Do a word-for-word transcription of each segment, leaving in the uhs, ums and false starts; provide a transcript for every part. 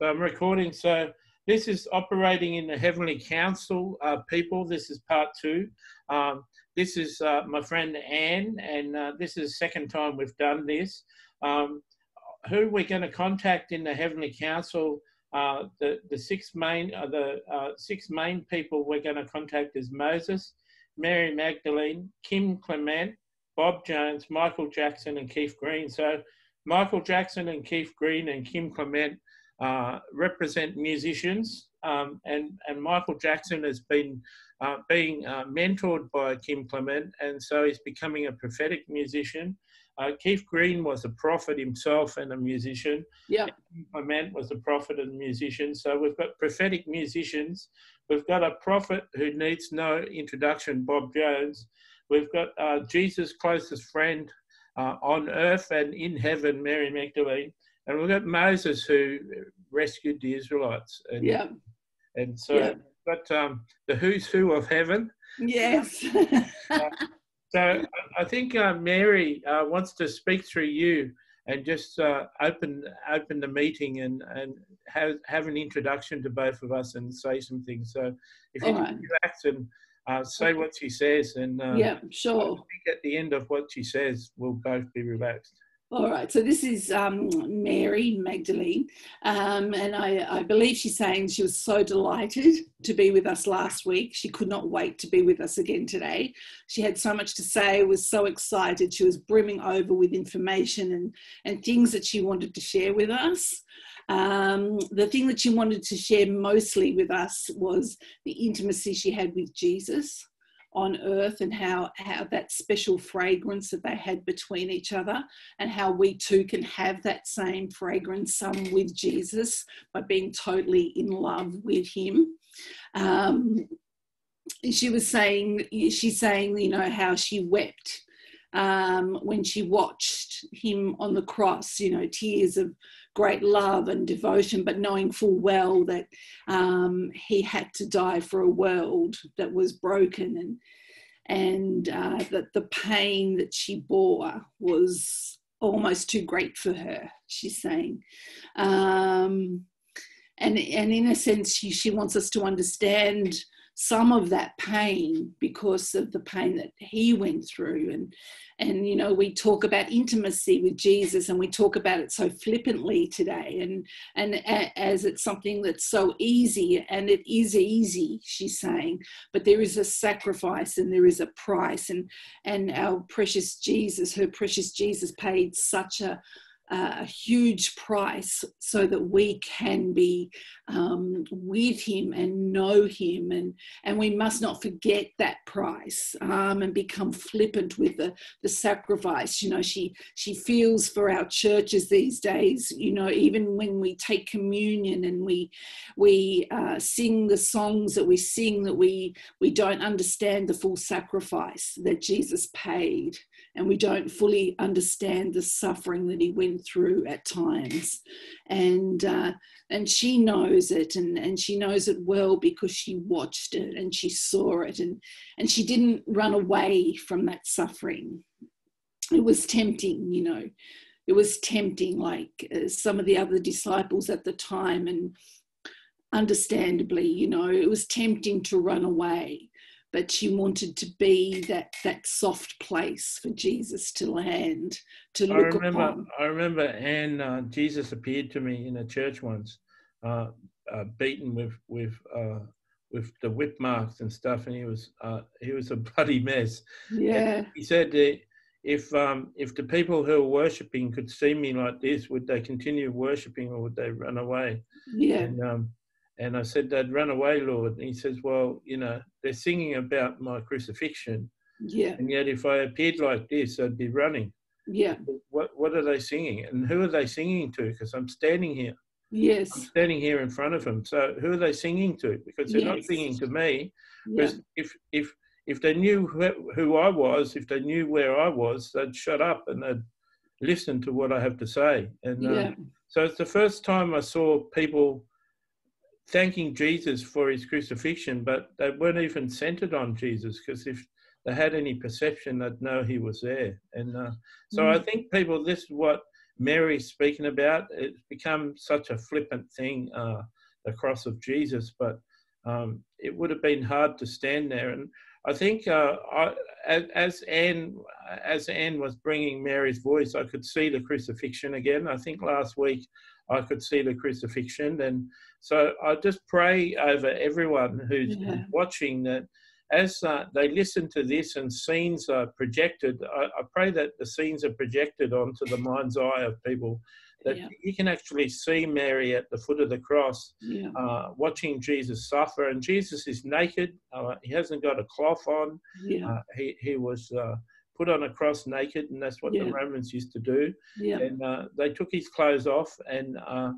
So I'm recording. So this is operating in the Heavenly Council, uh, people. This is part two. Um, this is uh, my friend Anne, and uh, this is the second time we've done this. Um, who we're going to contact in the Heavenly Council, uh, the, the, six main, uh, the uh, six main people we're going to contact is Moses, Mary Magdalene, Kim Clement, Bob Jones, Michael Jackson and Keith Green. So Michael Jackson and Keith Green and Kim Clement uh, represent musicians, um, and, and Michael Jackson has been uh, being uh, mentored by Kim Clement, and so he's becoming a prophetic musician. Uh, Keith Green was a prophet himself and a musician. Yeah. Kim Clement was a prophet and musician. So we've got prophetic musicians. We've got a prophet who needs no introduction, Bob Jones. We've got uh, Jesus' closest friend uh, on earth and in heaven, Mary Magdalene. And we've got Moses, who rescued the Israelites. And, yeah. And so yeah. we've got um, the who's who of heaven. Yes. uh, so I think uh, Mary uh, wants to speak through you and just uh, open open the meeting and, and have, have an introduction to both of us and say some things. So if you right. relax and Uh, say what she says, and um, yeah, sure. I think at the end of what she says, we'll both be relaxed. All right. So this is um, Mary Magdalene, um, and I, I believe she's saying she was so delighted to be with us last week. She could not wait to be with us again today. She had so much to say, was so excited. She was brimming over with information and, and things that she wanted to share with us. Um, the thing that she wanted to share mostly with us was the intimacy she had with Jesus on earth, and how, how that special fragrance that they had between each other, and how we too can have that same fragrance some with Jesus by being totally in love with him. Um, she was saying, she's saying, you know, how she wept um, when she watched him on the cross, you know, tears of great love and devotion, but knowing full well that um, he had to die for a world that was broken, and and uh, that the pain that she bore was almost too great for her, she's saying. Um, and, and in a sense, she, she wants us to understand some of that pain because of the pain that he went through. And, and, you know, we talk about intimacy with Jesus, and we talk about it so flippantly today, and, and a, as it's something that's so easy, and it is easy, she's saying, but there is a sacrifice and there is a price, and, and our precious Jesus, her precious Jesus paid such a, a huge price so that we can be um, with him and know him, and, and we must not forget that price um, and become flippant with the, the sacrifice. You know, she, she feels for our churches these days, you know, even when we take communion and we, we uh, sing the songs that we sing, that we, we don't understand the full sacrifice that Jesus paid, and we don't fully understand the suffering that he went through at times, and uh, and she knows it, and, and she knows it well because she watched it and she saw it, and, and she didn't run away from that suffering. It was tempting, you know, it was tempting, like uh, some of the other disciples at the time, and understandably, you know, it was tempting to run away. But she wanted to be that, that soft place for Jesus to land, to look I remember, upon. I remember Anne, uh, Jesus appeared to me in a church once, uh, uh, beaten with with uh, with the whip marks and stuff, and he was uh, he was a bloody mess. Yeah. And he said that if um, if the people who are worshipping could see me like this, would they continue worshipping or would they run away? Yeah. And, um, And I said, they'd run away, Lord. And he says, well, you know, they're singing about my crucifixion. Yeah. And yet if I appeared like this, I'd be running. Yeah. What, what are they singing? And who are they singing to? Because I'm standing here. Yes. I'm standing here in front of them. So who are they singing to? Because they're yes. not singing to me. Because yeah. if, if, if they knew who, who I was, if they knew where I was, they'd shut up and they'd listen to what I have to say. And yeah. um, so it's the first time I saw people thanking Jesus for his crucifixion, but they weren't even centered on Jesus, because if they had any perception, they'd know he was there. And uh, so mm. I think, people, this is what Mary's speaking about, it's become such a flippant thing, uh, the cross of Jesus, but um, it would have been hard to stand there. And I think uh, I, as, Anne, as Anne was bringing Mary's voice, I could see the crucifixion again. I think last week I could see the crucifixion. And so I just pray over everyone who's yeah. watching that as uh, they listen to this and scenes are projected, I, I pray that the scenes are projected onto the mind's eye of people, that yeah. you can actually see Mary at the foot of the cross, yeah. uh, watching Jesus suffer. And Jesus is naked. Uh, he hasn't got a cloth on. Yeah. Uh, he, he was uh, put on a cross naked, and that's what yeah. the Romans used to do. Yeah. And uh, they took his clothes off. And uh,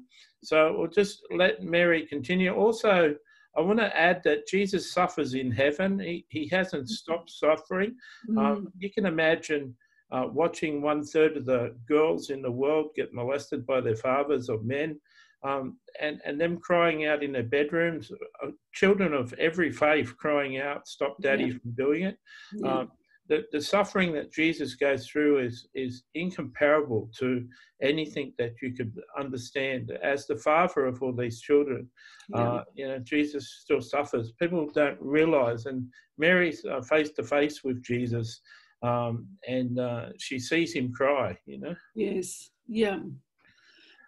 so we'll just let Mary continue. Also, I want to add that Jesus suffers in heaven. He, he hasn't stopped suffering. Mm. Um, you can imagine uh, watching one third of the girls in the world get molested by their fathers or men, um, and, and them crying out in their bedrooms, uh, children of every faith crying out, stop daddy yeah. from doing it. Yeah. Um, the, the suffering that Jesus goes through is, is incomparable to anything that you could understand. As the father of all these children, yeah. uh, you know, Jesus still suffers. People don't realise, and Mary's uh, face to face with Jesus, um, and uh, she sees him cry, you know. Yes, yeah.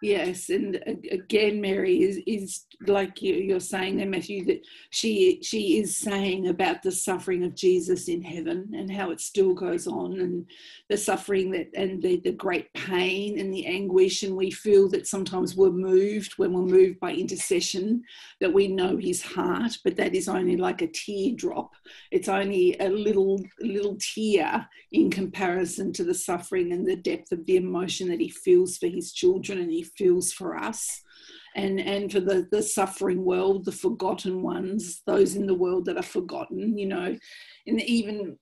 Yes, and again, Mary is, is like you, you're saying there, Matthew, that she she is saying about the suffering of Jesus in heaven and how it still goes on, and the suffering that and the, the great pain and the anguish, and we feel that sometimes we're moved when we're moved by intercession, that we know his heart, but that is only like a teardrop. It's only a little, little tear in comparison to the suffering and the depth of the emotion that he feels for his children and he feels for us, and and for the the suffering world, the forgotten ones, those in the world that are forgotten, you know. And even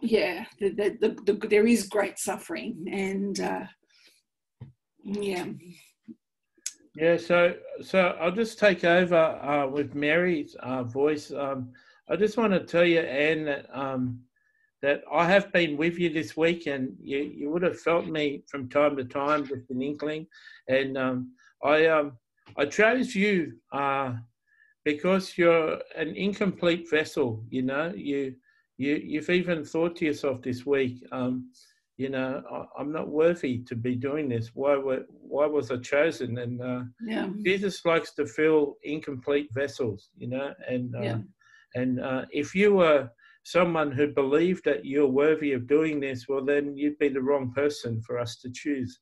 yeah the, the, the, the, there is great suffering, and uh yeah yeah so so I'll just take over uh with Mary's uh voice. um I just want to tell you, Anne, that um that I have been with you this week, and you, you would have felt me from time to time, just an inkling. And um, I, um, I chose you uh, because you're an incomplete vessel, you know. You, you, you've even thought to yourself this week, um, you know, I, I'm not worthy to be doing this. Why, were, why was I chosen? And uh, yeah. Jesus likes to fill incomplete vessels, you know. And, uh, yeah. and uh, if you were someone who believed that you're worthy of doing this, well, then you'd be the wrong person for us to choose,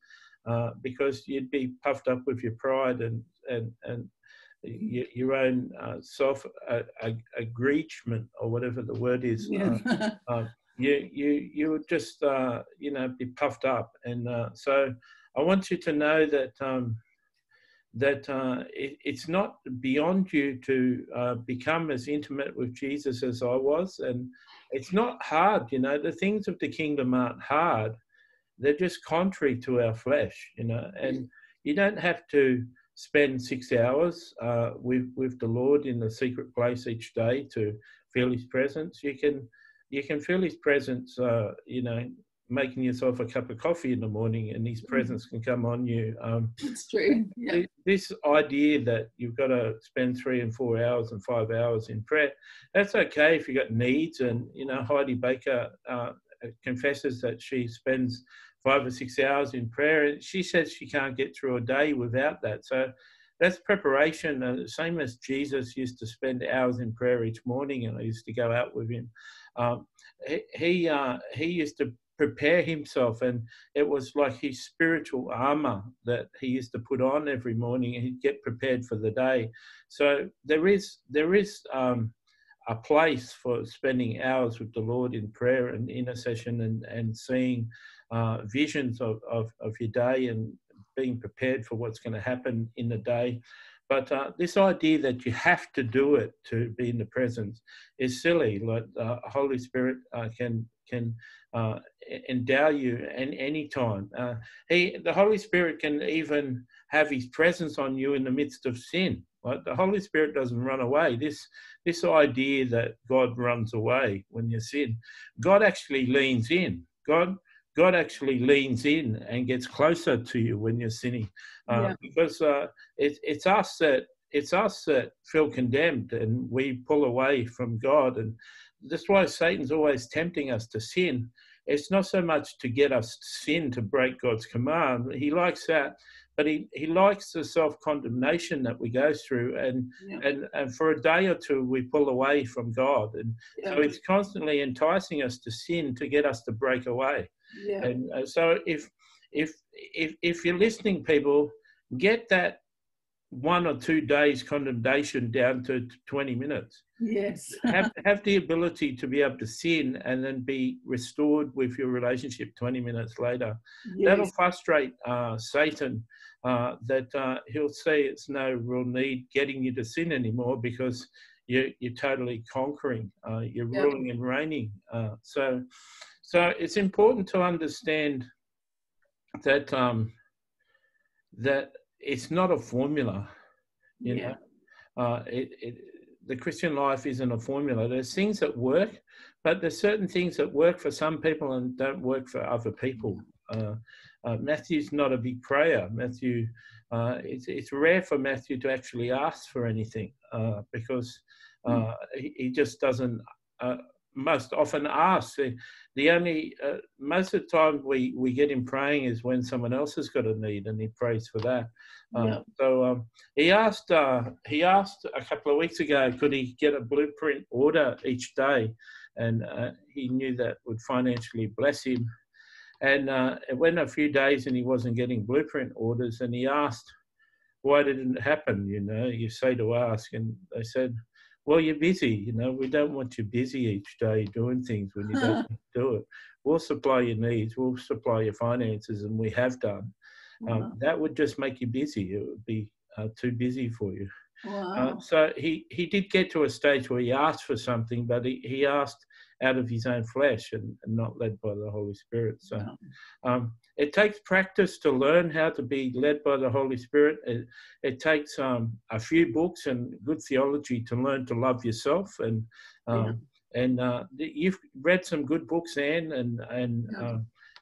uh, because you'd be puffed up with your pride and and, and your, your own uh, self-agreement, or whatever the word is. Yeah. Uh, uh, you, you, you would just, uh, you know, be puffed up. And uh, so I want you to know that um, that uh, it, it's not beyond you to uh, become as intimate with Jesus as I was. And it's not hard, you know. The things of the kingdom aren't hard. They're just contrary to our flesh, you know. And you don't have to spend six hours uh, with, with the Lord in the secret place each day to feel his presence. You can, you can feel his presence, uh, you know, making yourself a cup of coffee in the morning, and his presence can come on you. Um, it's true. Yeah. This idea that you've got to spend three and four hours and five hours in prayer, that's okay if you've got needs. And, you know, Heidi Baker uh, confesses that she spends five or six hours in prayer, and she says she can't get through a day without that. So that's preparation, uh, same as Jesus used to spend hours in prayer each morning, and I used to go out with him. Um, he, he, uh, he used to prepare himself, and it was like his spiritual armour that he used to put on every morning, and he'd get prepared for the day. So there is there is um, a place for spending hours with the Lord in prayer and intercession, and, and seeing uh, visions of, of, of your day and being prepared for what's going to happen in the day. But uh, this idea that you have to do it to be in the presence is silly. Like uh, the Holy Spirit uh, can can uh, endow you at any time. Uh, he, the Holy Spirit can even have his presence on you in the midst of sin. Like the Holy Spirit doesn't run away. This, this idea that God runs away when you sin, God actually leans in. God God actually leans in and gets closer to you when you're sinning, uh, yeah. because uh, it, it's us that it's us that feel condemned and we pull away from God, and that's why Satan's always tempting us to sin. It's not so much to get us to sin, to break God's command. He likes that, but he, he likes the self-condemnation that we go through, and, yeah. and, and for a day or two we pull away from God. And yeah. so it's constantly enticing us to sin to get us to break away. Yeah. And uh, so if, if, if, if you're listening, people, get that one or two days condemnation down to twenty minutes. Yes. have, have the ability to be able to sin and then be restored with your relationship twenty minutes later. Yes. That'll frustrate uh, Satan, uh, that uh, he'll say it's no real need getting you to sin anymore, because you, you're totally conquering, uh, you're yeah. ruling and reigning. Uh, so, so it's important to understand that, um, that it's not a formula, you yeah. know. Uh, it, it, the Christian life isn't a formula. There's things that work, but there's certain things that work for some people and don't work for other people. Uh, uh, Matthew's not a big prayer. Matthew, uh, it's, it's rare for Matthew to actually ask for anything, uh, because uh, mm. he, he just doesn't uh, most often ask. The, the only, uh, most of the time we, we get him praying is when someone else has got a need, and he prays for that. Uh, yeah. So um, he asked uh, he asked a couple of weeks ago, could he get a blueprint order each day? And uh, he knew that would financially bless him. And uh, it went a few days and he wasn't getting blueprint orders, and he asked, why didn't it happen? You know, you say to ask, and they said, well, you're busy, you know, we don't want you busy each day doing things when you don't do it. We'll supply your needs, we'll supply your finances, and we have done. Um, wow. That would just make you busy. It would be uh, too busy for you. Wow. Uh, so he, he did get to a stage where he asked for something, but he, he asked out of his own flesh and, and not led by the Holy Spirit. So wow. um, it takes practice to learn how to be led by the Holy Spirit. It, it takes um, a few books and good theology to learn to love yourself. And um, yeah. and uh, you've read some good books, Anne, and, and yeah. uh,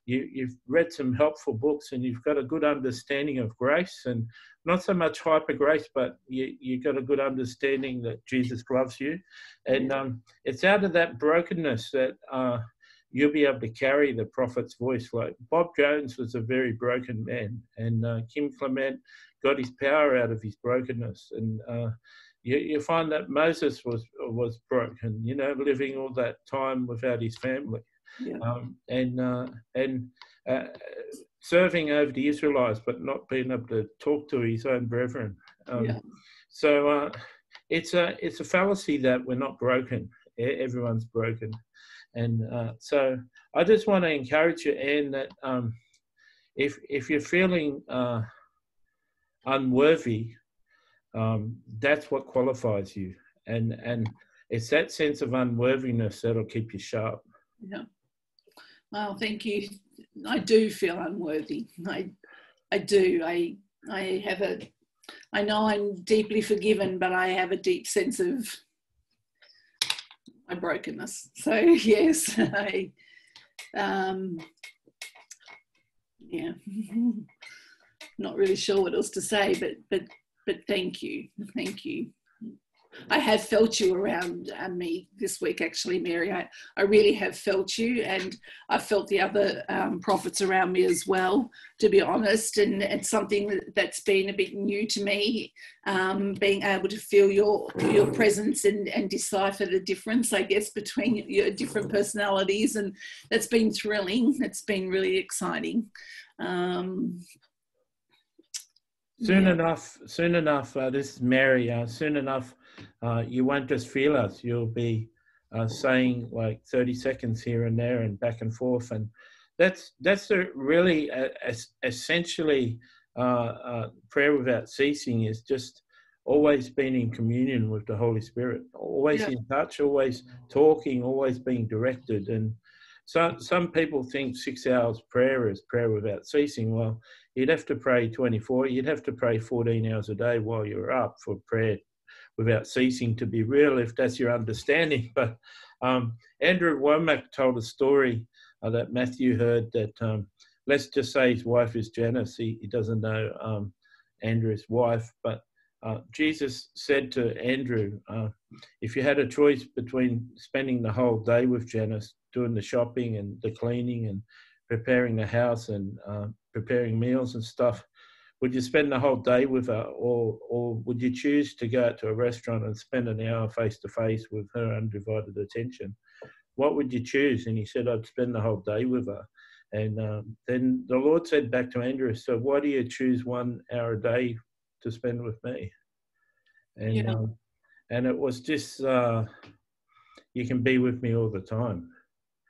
you, you've read some helpful books, and you've got a good understanding of grace, and not so much hyper grace, but you, you've got a good understanding that Jesus loves you. And yeah. um, it's out of that brokenness that... Uh, you'll be able to carry the prophet's voice. Like Bob Jones was a very broken man, and uh, Kim Clement got his power out of his brokenness. And uh, you, you find that Moses was was broken, you know, living all that time without his family. Yeah. Um, and uh, and uh, serving over the Israelites, but not being able to talk to his own brethren. Um, yeah. So uh, it's, a, it's a fallacy that we're not broken. Everyone's broken. And uh, so I just want to encourage you, Anne, that um, if, if you're feeling uh, unworthy, um, that's what qualifies you. And, and it's that sense of unworthiness that'll keep you sharp. Yeah. Well, thank you. I do feel unworthy. I, I do. I, I have a, I know I'm deeply forgiven, but I have a deep sense of my brokenness. So yes, I, um, yeah, not really sure what else to say, but, but, but thank you. Thank you. I have felt you around uh, me this week, actually, Mary. I, I really have felt you, and I felt the other um, prophets around me as well, to be honest. And it's something that's been a bit new to me, um, being able to feel your your presence and, and decipher the difference, I guess, between your different personalities. And that's been thrilling. It's been really exciting. Um, soon yeah. enough, soon enough, uh, this is Mary, uh, soon enough, Uh, you won't just feel us, you'll be uh, saying like thirty seconds here and there and back and forth. And that's, that's a really a, a, essentially uh, uh, prayer without ceasing, is just always being in communion with the Holy Spirit, always yeah. in touch, always talking, always being directed. And so, some people think six hours prayer is prayer without ceasing. Well, you'd have to pray twenty-four, you'd have to pray fourteen hours a day while you're up for prayer without ceasing, to be real, if that's your understanding. But um, Andrew Womack told a story uh, that Matthew heard that, um, let's just say his wife is Janice. He, he doesn't know um, Andrew's wife, but uh, Jesus said to Andrew, uh, if you had a choice between spending the whole day with Janice, doing the shopping and the cleaning and preparing the house and uh, preparing meals and stuff, would you spend the whole day with her, or, or would you choose to go out to a restaurant and spend an hour face-to-face with her undivided attention? What would you choose? And he said, I'd spend the whole day with her. And um, then the Lord said back to Andrew, so why do you choose one hour a day to spend with me? And yeah. um, and it was just, uh, you can be with me all the time.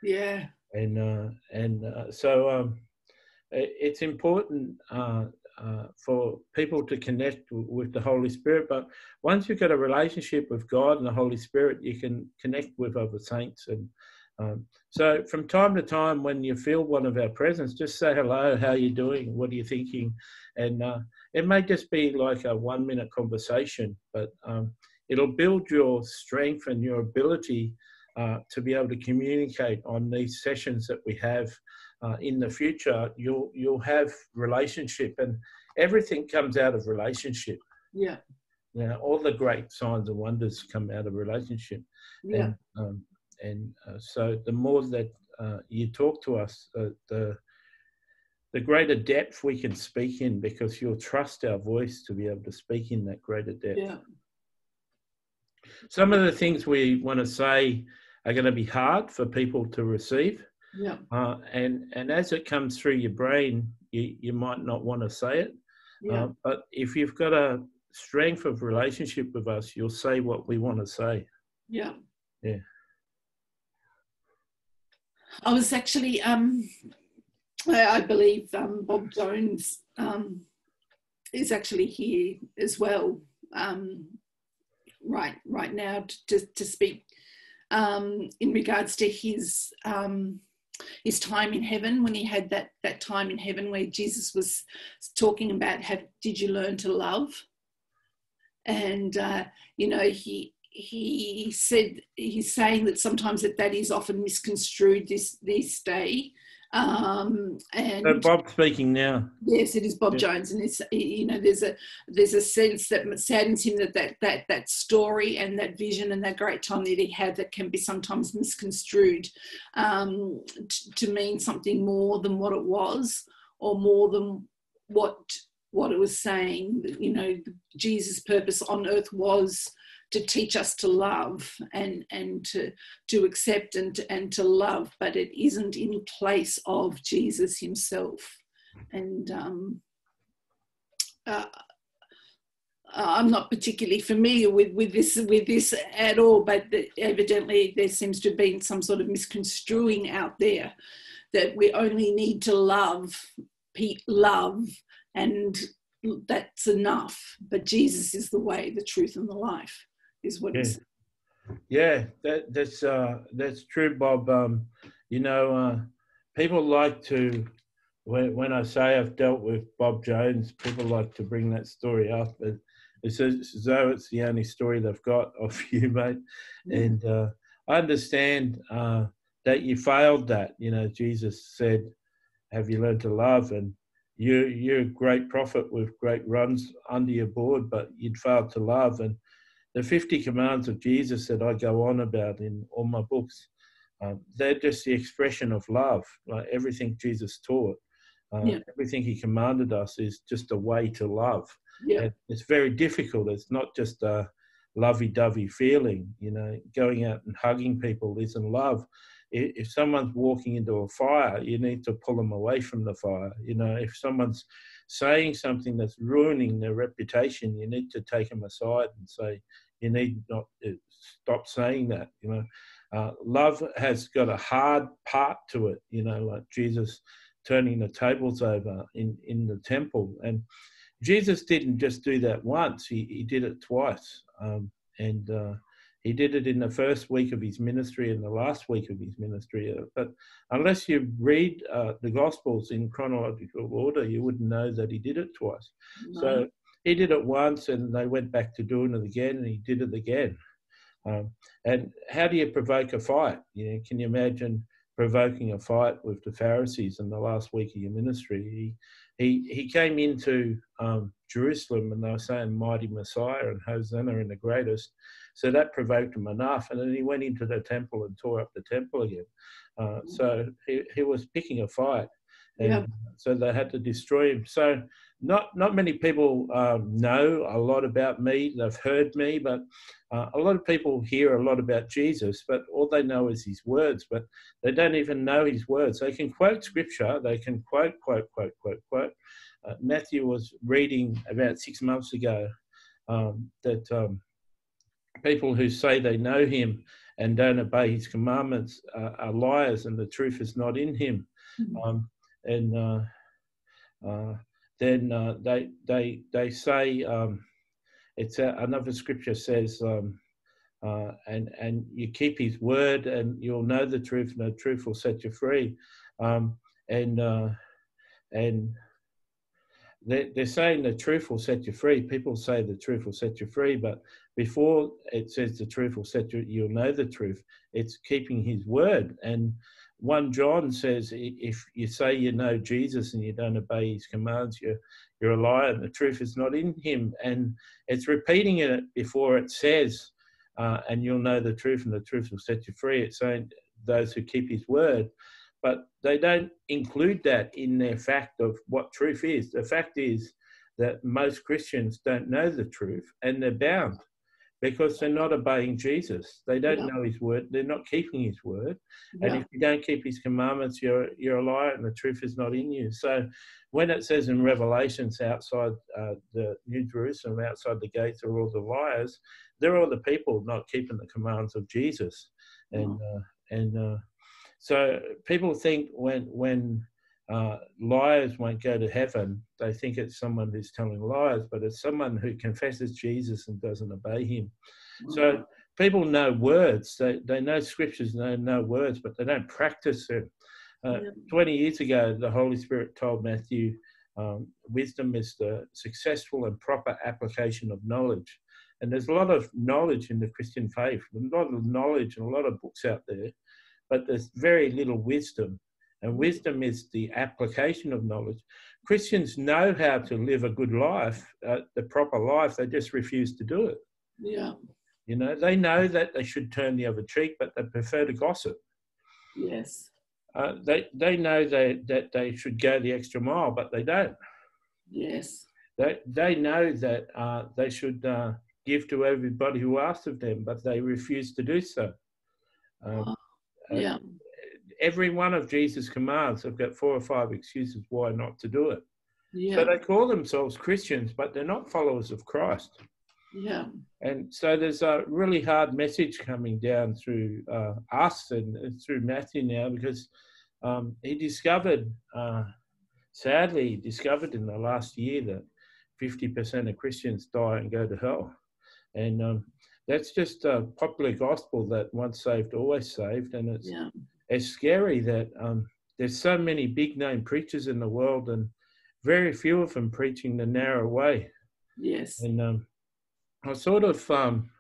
Yeah. And, uh, and uh, so um, it, it's important uh, Uh, for people to connect w with the Holy Spirit. But once you've got a relationship with God and the Holy Spirit, you can connect with other saints. And um, so from time to time, when you feel one of our presence, just say hello, how are you doing, what are you thinking? And uh, it may just be like a one minute conversation, but um, it'll build your strength and your ability uh, to be able to communicate on these sessions that we have. Uh, in the future, you'll you'll have relationship, and everything comes out of relationship. Yeah. You know, all the great signs and wonders come out of relationship. Yeah. And, um, and uh, so the more that uh, you talk to us, uh, the the greater depth we can speak in, because you'll trust our voice to be able to speak in that greater depth. Yeah. Some of the things we want to say are going to be hard for people to receive. Yeah. Uh, and, and as it comes through your brain, you, you might not want to say it. Yeah. Uh, but if you've got a strength of relationship with us, you'll say what we want to say. Yeah. Yeah. I was actually, um, I believe um, Bob Jones um, is actually here as well um, right, right now to, to, to speak um, in regards to his... Um, his time in heaven, when he had that that time in heaven where Jesus was talking about, have, did you learn to love? And uh, you know, he he said, he's saying that sometimes that that is often misconstrued this this day. Um, and so Bob speaking now. Yes, it is Bob yeah. Jones, and it's, you know, there's a there's a sense that saddens him that that that that story and that vision and that great time that he had, that can be sometimes misconstrued um, to mean something more than what it was, or more than what what it was saying. You know, Jesus' purpose on earth was to teach us to love and, and to, to accept and, and to love, but it isn't in place of Jesus himself. And um, uh, I'm not particularly familiar with, with, this, with this at all, but the, evidently there seems to have been some sort of misconstruing out there that we only need to love, love, and that's enough. But Jesus is the way, the truth, and the life. Is what yeah. It's yeah, that, that's uh, that's true, Bob. Um, you know, uh, people like to, when, when I say I've dealt with Bob Jones, people like to bring that story up, and it's as though it's the only story they've got of you, mate. Yeah. And uh, I understand uh, that you failed that. You know, Jesus said, "Have you learned to love?" and you you're a great prophet with great runs under your board, but you'd failed to love. And the fifty commands of Jesus that I go on about in all my books, um, they're just the expression of love. Like everything Jesus taught, uh, yeah. everything he commanded us is just a way to love. Yeah. And it's very difficult. It's not just a lovey-dovey feeling. You know, going out and hugging people isn't love. If someone's walking into a fire, you need to pull them away from the fire. You know, if someone's saying something that's ruining their reputation, you need to take them aside and say, you need not stop saying that. You know, uh, love has got a hard part to it, you know, like Jesus turning the tables over in, in the temple. And Jesus didn't just do that once. He, he did it twice. Um, and, uh, He did it in the first week of his ministry and the last week of his ministry. But unless you read uh, the Gospels in chronological order, you wouldn't know that he did it twice. No. So he did it once, and they went back to doing it again, and he did it again. Um, and how do you provoke a fight? You know, can you imagine provoking a fight with the Pharisees in the last week of your ministry. He, he, he came into um, Jerusalem and they were saying mighty Messiah and Hosanna in the greatest. So that provoked him enough. And then he went into the temple and tore up the temple again. Uh, so he, he was picking a fight. And yeah. So they had to destroy him. So not, not many people um, know a lot about me. They've heard me, but uh, a lot of people hear a lot about Jesus, but all they know is his words, but they don't even know his words. They can quote scripture. They can quote, quote, quote, quote, quote. Uh, Matthew was reading about six months ago um, that um, people who say they know him and don't obey his commandments uh, are liars and the truth is not in him. Mm-hmm. um, And uh, uh, then uh, they they they say um, it's a, another scripture says um, uh, and and you keep his word and you'll know the truth and the truth will set you free. Um, and uh, and they're, they're saying the truth will set you free. People say the truth will set you free, but before it says the truth will set you, you'll know the truth. It's keeping his word. And First John says, if you say you know Jesus and you don't obey his commands, you're, you're a liar and the truth is not in him. And it's repeating it before it says, uh, and you'll know the truth and the truth will set you free. It's saying those who keep his word, but they don't include that in their fact of what truth is. The fact is that most Christians don't know the truth and they're bound. Because they're not obeying Jesus. They don't yeah. know his word. They're not keeping his word. Yeah. And if you don't keep his commandments, you're, you're a liar and the truth is not in you. So when it says in Revelations outside uh, the New Jerusalem, outside the gates are all the liars, they're all the people not keeping the commands of Jesus. And, yeah. uh, and uh, so people think when, when uh, liars won't go to heaven, they think it's someone who's telling lies, but it's someone who confesses Jesus and doesn't obey him. Wow. So people know words. They, they know scriptures, they know words, but they don't practice them. Uh, yeah. twenty years ago, the Holy Spirit told Matthew, um, wisdom is the successful and proper application of knowledge. And there's a lot of knowledge in the Christian faith, a lot of knowledge and a lot of books out there, but there's very little wisdom. And wisdom is the application of knowledge. Christians know how to live a good life, uh, the proper life. They just refuse to do it. Yeah. You know, they know that they should turn the other cheek, but they prefer to gossip. Yes. Uh, they, they know they, that they should go the extra mile, but they don't. Yes. They, they know that uh, they should uh, give to everybody who asks of them, but they refuse to do so. Um, yeah. Uh, Every one of Jesus' commands, I've got four or five excuses why not to do it. Yeah. So they call themselves Christians, but they're not followers of Christ. Yeah. And so there's a really hard message coming down through uh, us and through Matthew now, because um, he discovered, uh, sadly, he discovered in the last year that fifty percent of Christians die and go to hell. And um, that's just a popular gospel that once saved, always saved. And it's... Yeah. It's scary that um, there's so many big name preachers in the world and very few of them preaching the narrow way. Yes. And um, I sort of, um,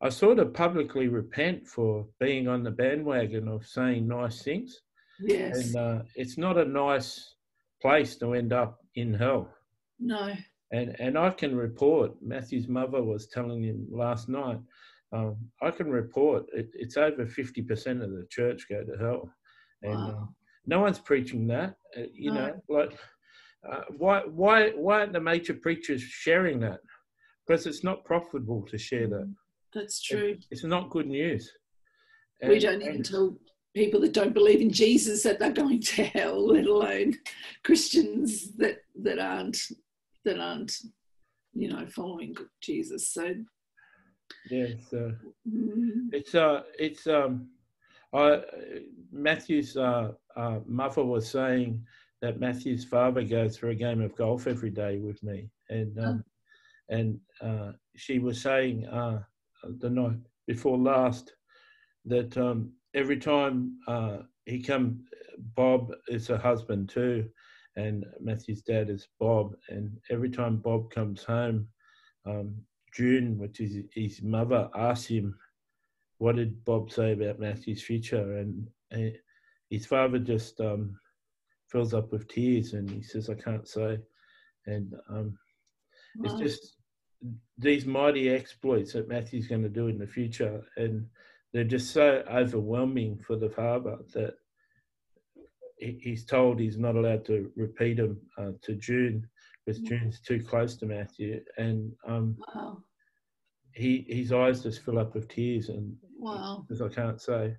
I sort of publicly repent for being on the bandwagon of saying nice things. Yes. And uh, it's not a nice place to end up in hell. No. And, and I can report, Matthew's mother was telling him last night, Um, I can report it, it's over fifty percent of the church go to hell. And wow. uh, no one's preaching that, uh, you no. know, like, uh, why, why, why aren't the major preachers sharing that? Because it's not profitable to share that. That's true. It, it's not good news. And, we don't even tell people that don't believe in Jesus that they're going to hell, let alone Christians that, that aren't, that aren't, you know, following Jesus. So, yes, uh, it's uh, it's um, I Matthew's uh, uh, mother was saying that Matthew's father goes for a game of golf every day with me, and um, oh. and uh, she was saying uh, the night before last that um, every time uh, he come, Bob is her husband too, and Matthew's dad is Bob, and every time Bob comes home. Um, June, which is his mother, asked him, what did Bob say about Matthew's future? And his father just um, fills up with tears, and he says, I can't say. And um, wow. It's just these mighty exploits that Matthew's going to do in the future, and they're just so overwhelming for the father that he's told he's not allowed to repeat them uh, to June, because June's too close to Matthew. And um, wow. he his eyes just fill up with tears, and wow. as I can't say.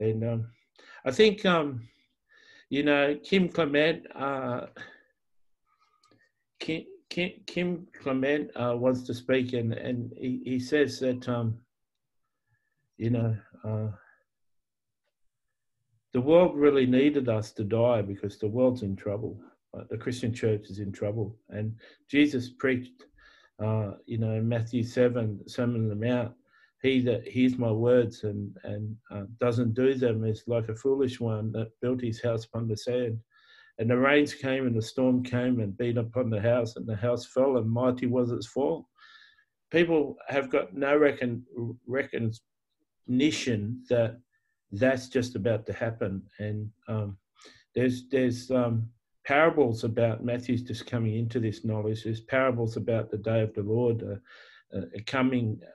And um, I think, um, you know, Kim Clement, uh, Kim, Kim, Kim Clement uh, wants to speak, and, and he, he says that, um, you know, uh, the world really needed us to die because the world's in trouble. The Christian church is in trouble. And Jesus preached, uh, you know, in Matthew seven, Sermon on the Mount, he that hears my words and, and uh, doesn't do them is like a foolish one that built his house upon the sand. And the rains came and the storm came and beat upon the house, and the house fell, and mighty was its fall. People have got no recon, recognition that that's just about to happen. And um, there's, there's um, parables about, Matthew's just coming into this knowledge, there's parables about the day of the Lord, uh, uh, coming uh,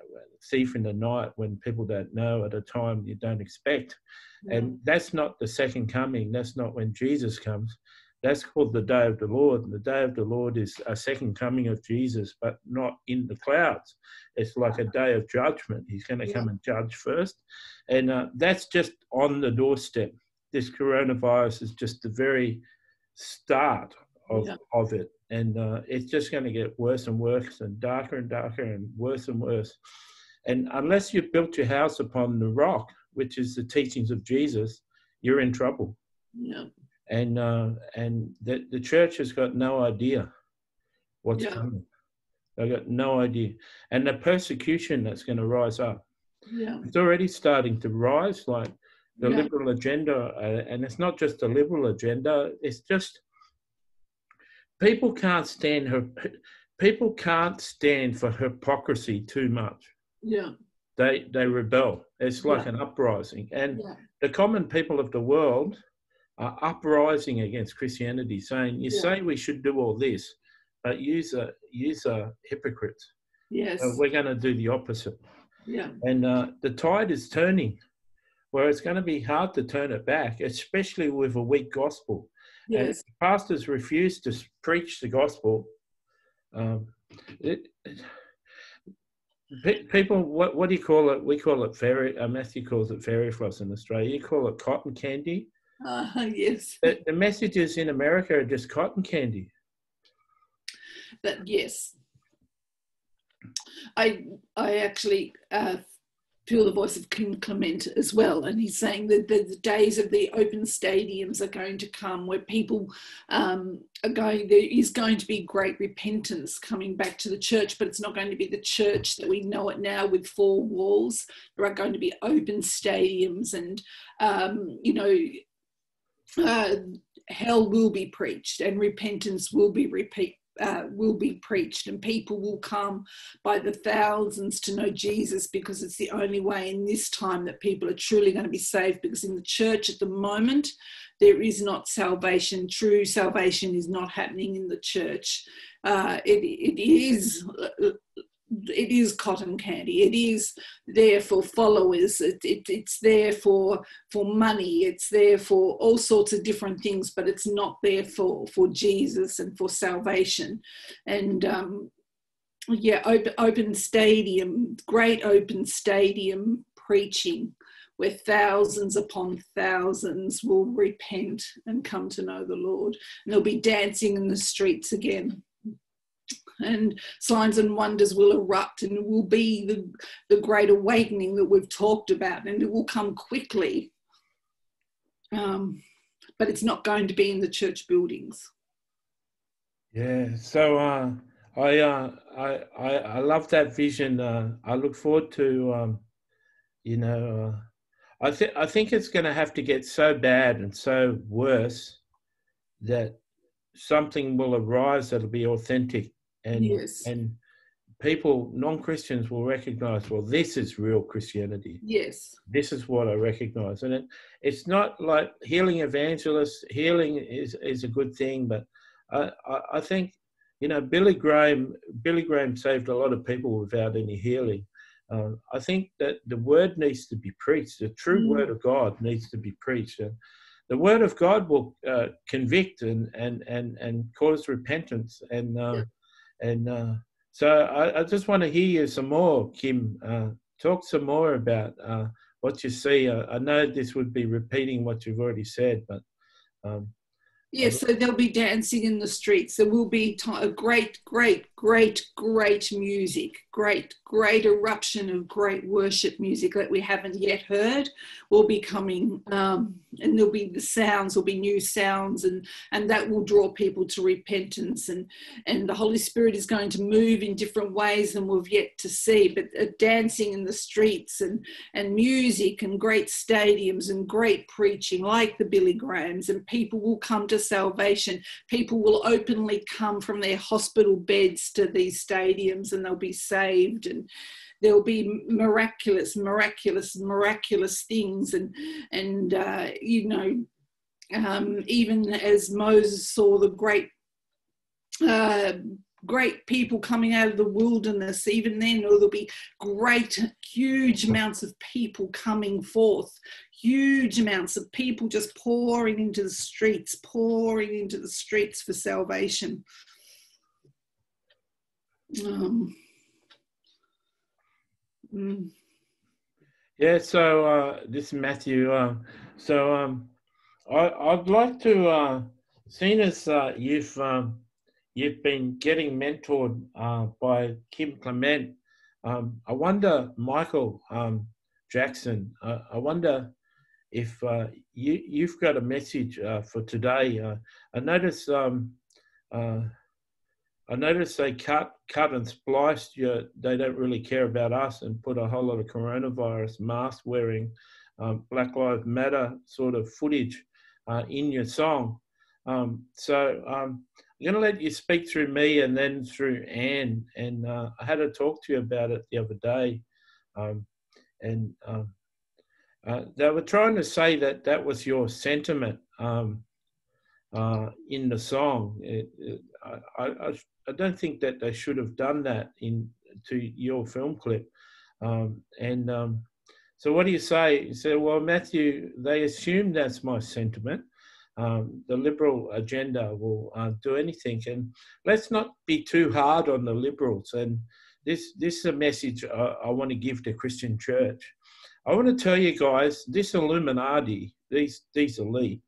thief in the night, when people don't know, at a time you don't expect. Yeah. And that's not the second coming. That's not when Jesus comes. That's called the day of the Lord. And the day of the Lord is a second coming of Jesus, but not in the clouds. It's like a day of judgment. He's going to yeah. come and judge first. And uh, that's just on the doorstep. This coronavirus is just the very start of, yeah. of it. And uh, it's just going to get worse and worse, and darker and darker, and worse and worse. And unless you've built your house upon the rock, which is the teachings of Jesus, you're in trouble. Yeah. And uh, and the, the church has got no idea what's yeah. coming. They've got no idea. And the persecution that's going to rise up. Yeah. It's already starting to rise, like the yeah. liberal agenda. Uh, and it's not just the liberal agenda. It's just people can't stand her. People can't stand for hypocrisy too much. Yeah, they they rebel. It's like yeah. an uprising, and yeah. the common people of the world are uprising against Christianity, saying, "You yeah. say we should do all this, but yous are, yous are hypocrites." Yes, so we're going to do the opposite. Yeah, and uh, the tide is turning, where it's going to be hard to turn it back, especially with a weak gospel. Yes, and if the pastors refuse to preach the gospel. Um, it, it, People, what, what do you call it? We call it fairy, uh, Matthew calls it fairy floss in Australia. You call it cotton candy. Uh, yes. The, the messages in America are just cotton candy. But yes. I, I actually uh, feel the voice of Kim Clement as well. And he's saying that the, the days of the open stadiums are going to come, where people um, are going, there is going to be great repentance coming back to the church, but it's not going to be the church that we know it now with four walls. There are going to be open stadiums, and, um, you know, uh, hell will be preached, and repentance will be repeated. Uh, will be preached, and people will come by the thousands to know Jesus, because it's the only way in this time that people are truly going to be saved, because in the church at the moment there is not salvation. True salvation is not happening in the church. Uh, it, it is it is cotton candy. It is there for followers. It, it, it's there for for money. It's there for all sorts of different things, but it's not there for, for Jesus and for salvation. And um, yeah, open, open stadium, great open stadium preaching, where thousands upon thousands will repent and come to know the Lord. And there'll be dancing in the streets again. And signs and wonders will erupt, and it will be the, the great awakening that we've talked about, and it will come quickly. Um, but it's not going to be in the church buildings. Yeah, so uh, I, uh, I, I I love that vision. Uh, I look forward to, um, you know, uh, I, th I think it's going to have to get so bad and so worse that something will arise that'll be authentic. And, yes. and people, non-Christians, will recognize, well, this is real Christianity. Yes. This is what I recognize. And it, it's not like healing evangelists, healing is, is a good thing, but I, I, I think, you know, Billy Graham, Billy Graham saved a lot of people without any healing. Uh, I think that the word needs to be preached. The true mm. word of God needs to be preached. And the word of God will uh, convict and, and, and, and cause repentance. And, uh, yeah. and, uh, So I, I just want to hear you some more, Kim. Uh, talk some more about uh, what you see. Uh, I know this would be repeating what you've already said, but... Um, yes, yeah, so there'll be dancing in the streets. There will be a great, great, great, great music, great, great eruption of great worship music that we haven't yet heard will be coming. Um, and there'll be the sounds, there'll be new sounds, and, and that will draw people to repentance. And, and the Holy Spirit is going to move in different ways than we've yet to see. But uh, dancing in the streets and, and music and great stadiums and great preaching like the Billy Grahams, and people will come to salvation. People will openly come from their hospital beds to these stadiums and they'll be saved, and there'll be miraculous, miraculous, miraculous things. And, and uh, you know, um, even as Moses saw the great, uh, great people coming out of the wilderness, even then there'll be great, huge amounts of people coming forth, huge amounts of people just pouring into the streets, pouring into the streets for salvation. Um, Mm. Yeah, so uh, this is Matthew. Uh, so um, I, I'd like to, uh, seeing as uh, you've um, you've been getting mentored uh, by Kim Clement, um, I wonder, Michael um, Jackson, uh, I wonder if uh, you you've got a message uh, for today. Uh, I notice um, uh, I noticed they cut, cut and spliced you. They don't really care about us, and put a whole lot of coronavirus mask wearing, um, Black Lives Matter sort of footage uh, in your song. Um, so um, I'm going to let you speak through me and then through Anne. And uh, I had a talk to you about it the other day, um, and um, uh, they were trying to say that that was your sentiment um, uh, in the song. It, it, I, I, I don't think that they should have done that in to your film clip. Um, and um, so what do you say? You say, well, Matthew, they assume that's my sentiment. Um, the liberal agenda will uh, do anything. And let's not be too hard on the liberals. And this, this is a message I, I want to give to Christian church. I want to tell you guys, this Illuminati, these, these elite,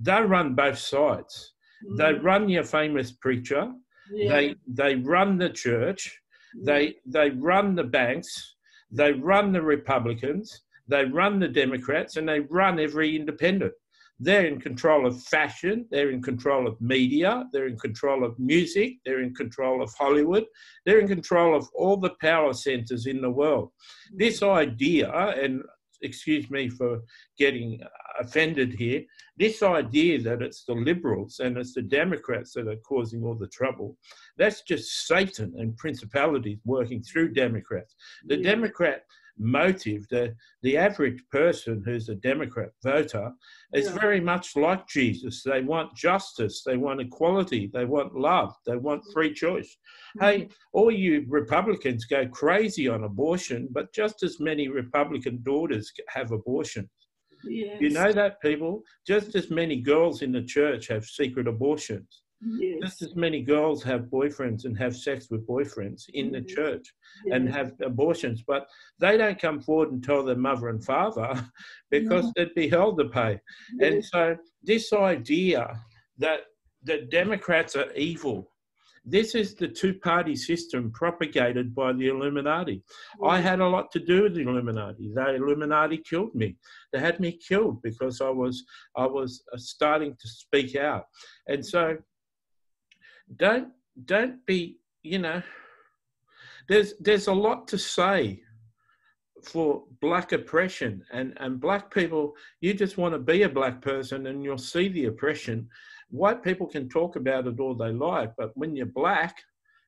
they run both sides. Mm. They run your famous preacher. Yeah. They they run the church. Yeah. They they run the banks. They run the Republicans. They run the Democrats, and they run every independent. They're in control of fashion. They're in control of media. They're in control of music. They're in control of Hollywood. They're in control of all the power centers in the world. Mm. This idea, and excuse me for getting offended here, this idea that it's the liberals and it's the Democrats that are causing all the trouble, that's just Satan and principalities working through Democrats. The yeah. Democrat motive, the, the average person who's a Democrat voter is yeah. very much like Jesus. They want justice. They want equality. They want love. They want free choice. Mm-hmm. Hey, all you Republicans go crazy on abortion, but just as many Republican daughters have abortions. Yes. You know that, people? Just as many girls in the church have secret abortions. Yes. Just as many girls have boyfriends and have sex with boyfriends in the church yes. and have abortions, but they don't come forward and tell their mother and father because no. they'd be held to pay. Yes. And so this idea that the Democrats are evil, this is the two-party system propagated by the Illuminati. Yes. I had a lot to do with the Illuminati. The Illuminati killed me. They had me killed because I was, I was starting to speak out. And so... Don't don't be, you know, there's there's a lot to say for black oppression and, and black people. You just want to be a black person and you'll see the oppression. White people can talk about it all they like, but when you're black,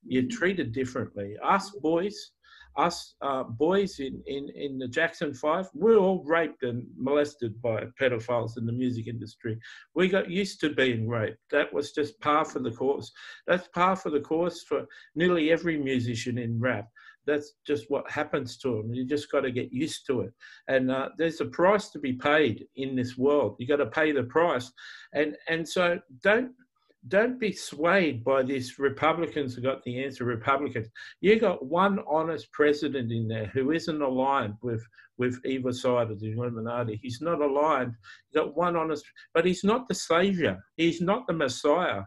you're treated differently. Us boys, us uh, boys in, in, in the Jackson five, we were all raped and molested by pedophiles in the music industry. We got used to being raped. That was just par for the course. That's par for the course for nearly every musician in rap. That's just what happens to them. You just got to get used to it. And uh, there's a price to be paid in this world. You got to pay the price. And, and so don't, Don't be swayed by this, Republicans have got the answer, Republicans. You got one honest president in there who isn't aligned with, with either side of the Illuminati. He's not aligned. You got one honest, but he's not the saviour. He's not the Messiah.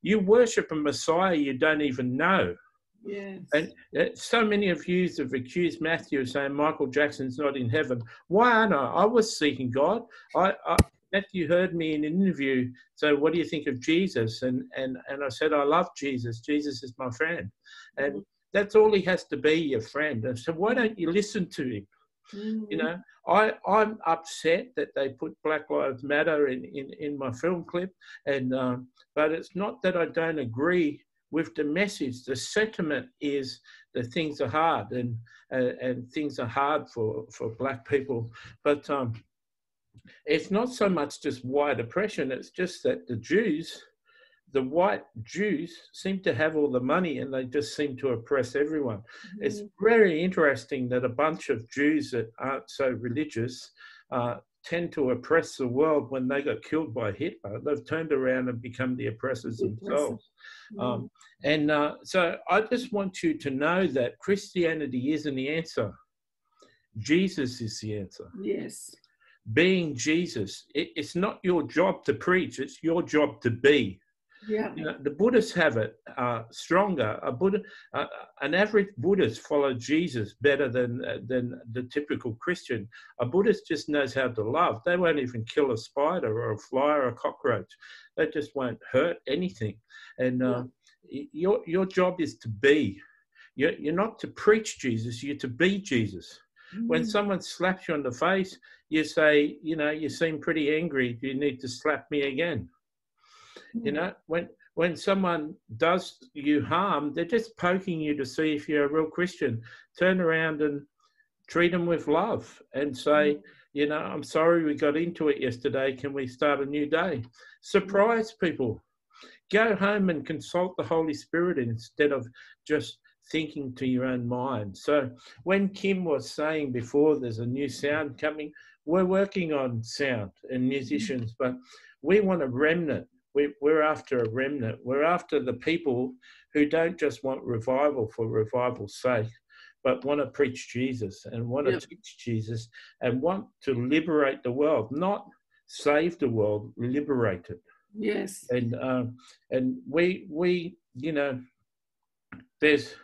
You worship a Messiah you don't even know. Yes. And so many of you have accused Matthew of saying Michael Jackson's not in heaven. Why aren't I? I was seeking God. I... I Matthew heard me in an interview, so what do you think of Jesus? And, and, and I said, I love Jesus. Jesus is my friend. And mm. that's all he has to be, your friend. And so why don't you listen to him? Mm. You know, I, I'm upset that they put Black Lives Matter in, in, in my film clip, and um, but it's not that I don't agree with the message. The sentiment is that things are hard, and, uh, and things are hard for, for black people. But... Um, it's not so much just white oppression, it's just that the Jews, the white Jews, seem to have all the money and they just seem to oppress everyone. Mm-hmm. It's very interesting that a bunch of Jews that aren't so religious uh, tend to oppress the world when they got killed by Hitler. They've turned around and become the oppressors themselves. Mm-hmm. um, and uh, so I just want you to know that Christianity isn't the answer. Jesus is the answer. Yes. Being Jesus, it, it's not your job to preach, it's your job to be. Yeah. You know, the Buddhists have it uh, stronger. A Buddha, uh, an average Buddhist follows Jesus better than, uh, than the typical Christian. A Buddhist just knows how to love. They won't even kill a spider or a fly or a cockroach. They just won't hurt anything. And uh, yeah. your, your job is to be. You're, you're not to preach Jesus, you're to be Jesus. Mm. When someone slaps you on the face, you say, you know, you seem pretty angry. You need to slap me again. Mm. You know, when when someone does you harm, they're just poking you to see if you're a real Christian. Turn around and treat them with love and say, mm. you know, I'm sorry we got into it yesterday. Can we start a new day? Surprise people. Go home and consult the Holy Spirit instead of just thinking to your own mind. So when Kim was saying before there's a new sound coming, we're working on sound and musicians, but we want a remnant. We, we're after a remnant. We're after the people who don't just want revival for revival's sake, but want to preach Jesus and want to yep. teach Jesus and want to liberate the world, not save the world, liberate it. Yes. And, um, and we, we, you know, there's,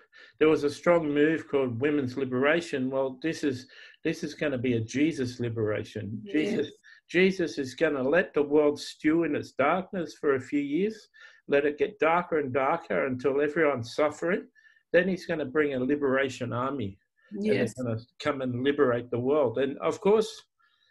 there was a strong move called women's liberation. Well, this is this is going to be a Jesus liberation. Yes. Jesus, Jesus is going to let the world stew in its darkness for a few years, let it get darker and darker until everyone's suffering. Then he's going to bring a liberation army. Yes. And they're going to come and liberate the world. And of course,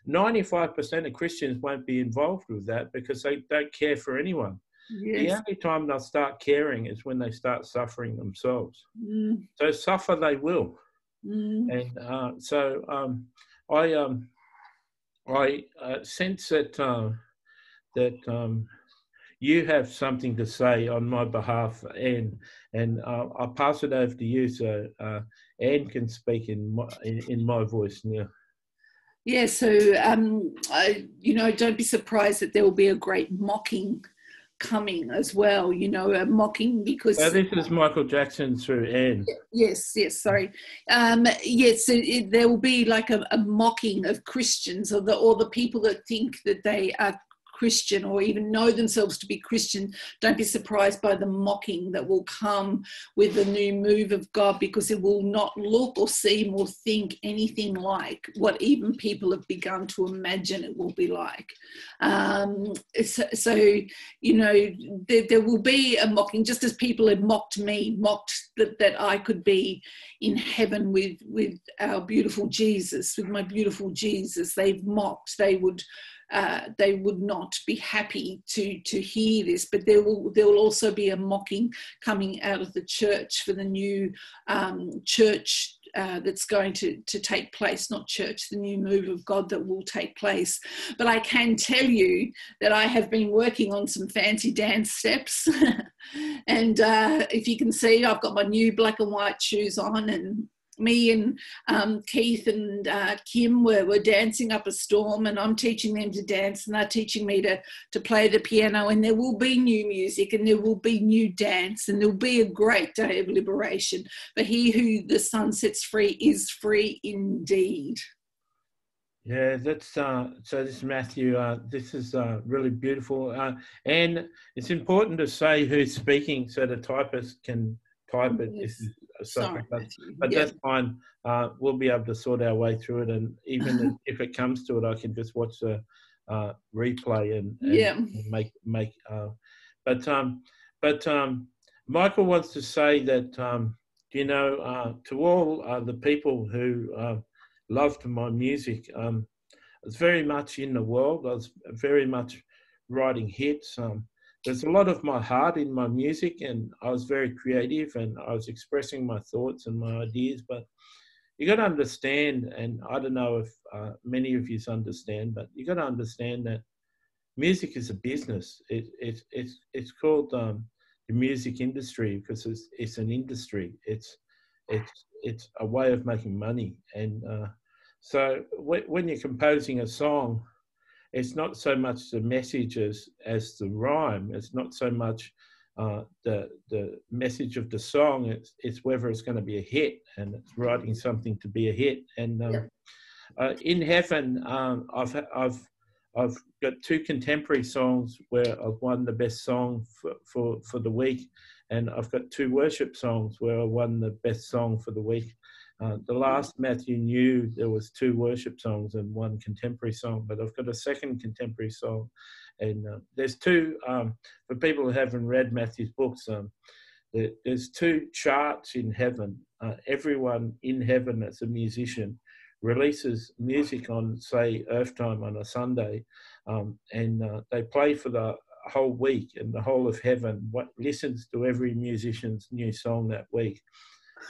ninety-five percent of Christians won't be involved with that because they don't care for anyone. Yes. The only time they'll start caring is when they start suffering themselves. Mm. So suffer they will. Mm. And uh, so um, I um, I uh, sense that uh, that um, you have something to say on my behalf, Anne, and uh, I'll pass it over to you so uh, Anne can speak in my, in, in my voice now. Yeah. So um, I, you know, don't be surprised that there will be a great mocking coming as well, you know, uh, mocking because... So this is Michael Jackson through Anne. Yes, yes, sorry. Um, yes, it, it, there will be like a, a mocking of Christians or the, or the people that think that they are Christian or even know themselves to be Christian. Don't be surprised by the mocking that will come with the new move of God, because it will not look or seem or think anything like what even people have begun to imagine it will be like. Um, so, so, you know, there, there will be a mocking, just as people have mocked me, mocked that, that I could be in heaven with, with our beautiful Jesus, with my beautiful Jesus. They've mocked, they would uh, they would not be happy to, to hear this. But there will, there will also be a mocking coming out of the church for the new um, church Uh, that's going to, to take place, not church, the new move of God that will take place. But I can tell you that I have been working on some fancy dance steps. And uh, if you can see, I've got my new black and white shoes on, and me and um, Keith and uh, Kim were, were dancing up a storm, and I'm teaching them to dance, and they're teaching me to, to play the piano, and there will be new music, and there will be new dance, and there'll be a great day of liberation. But he who the sun sets free is free indeed. Yeah, that's, uh, so this is Matthew. Uh, this is uh, really beautiful. Uh, and it's important to say who's speaking so the typist can type it. Yes. So, Sorry, but, but yeah. That's fine. Uh, we'll be able to sort our way through it, and even if it comes to it, I can just watch the uh, replay and, and yeah. make make. Uh, but um, but um, Michael wants to say that um, you know uh, to all uh, the people who uh, loved my music. Um, I was very much in the world. I was very much writing hits. Um, There's a lot of my heart in my music, and I was very creative, and I was expressing my thoughts and my ideas. But you got to understand, and I don't know if uh, many of you understand, but you got to understand that music is a business. It, it, it's, it's called um, the music industry because it's, it's an industry. It's, it's, it's a way of making money. And uh, so w when you're composing a song, it's not so much the message as, as the rhyme. It's not so much uh, the, the message of the song. It's, it's whether it's going to be a hit, and it's writing something to be a hit. And um, yeah. uh, in heaven, um, I've, I've, I've got two contemporary songs where I've won the best song for, for, for the week. And I've got two worship songs where I won the best song for the week. Uh, the last Matthew knew there was two worship songs and one contemporary song, but I've got a second contemporary song. And uh, there's two, um, for people who haven't read Matthew's books, um, there, there's two charts in heaven. Uh, everyone in heaven that's a musician releases music on, say, Earth Time on a Sunday, um, and uh, they play for the whole week, and the whole of heaven what listens to every musician's new song that week.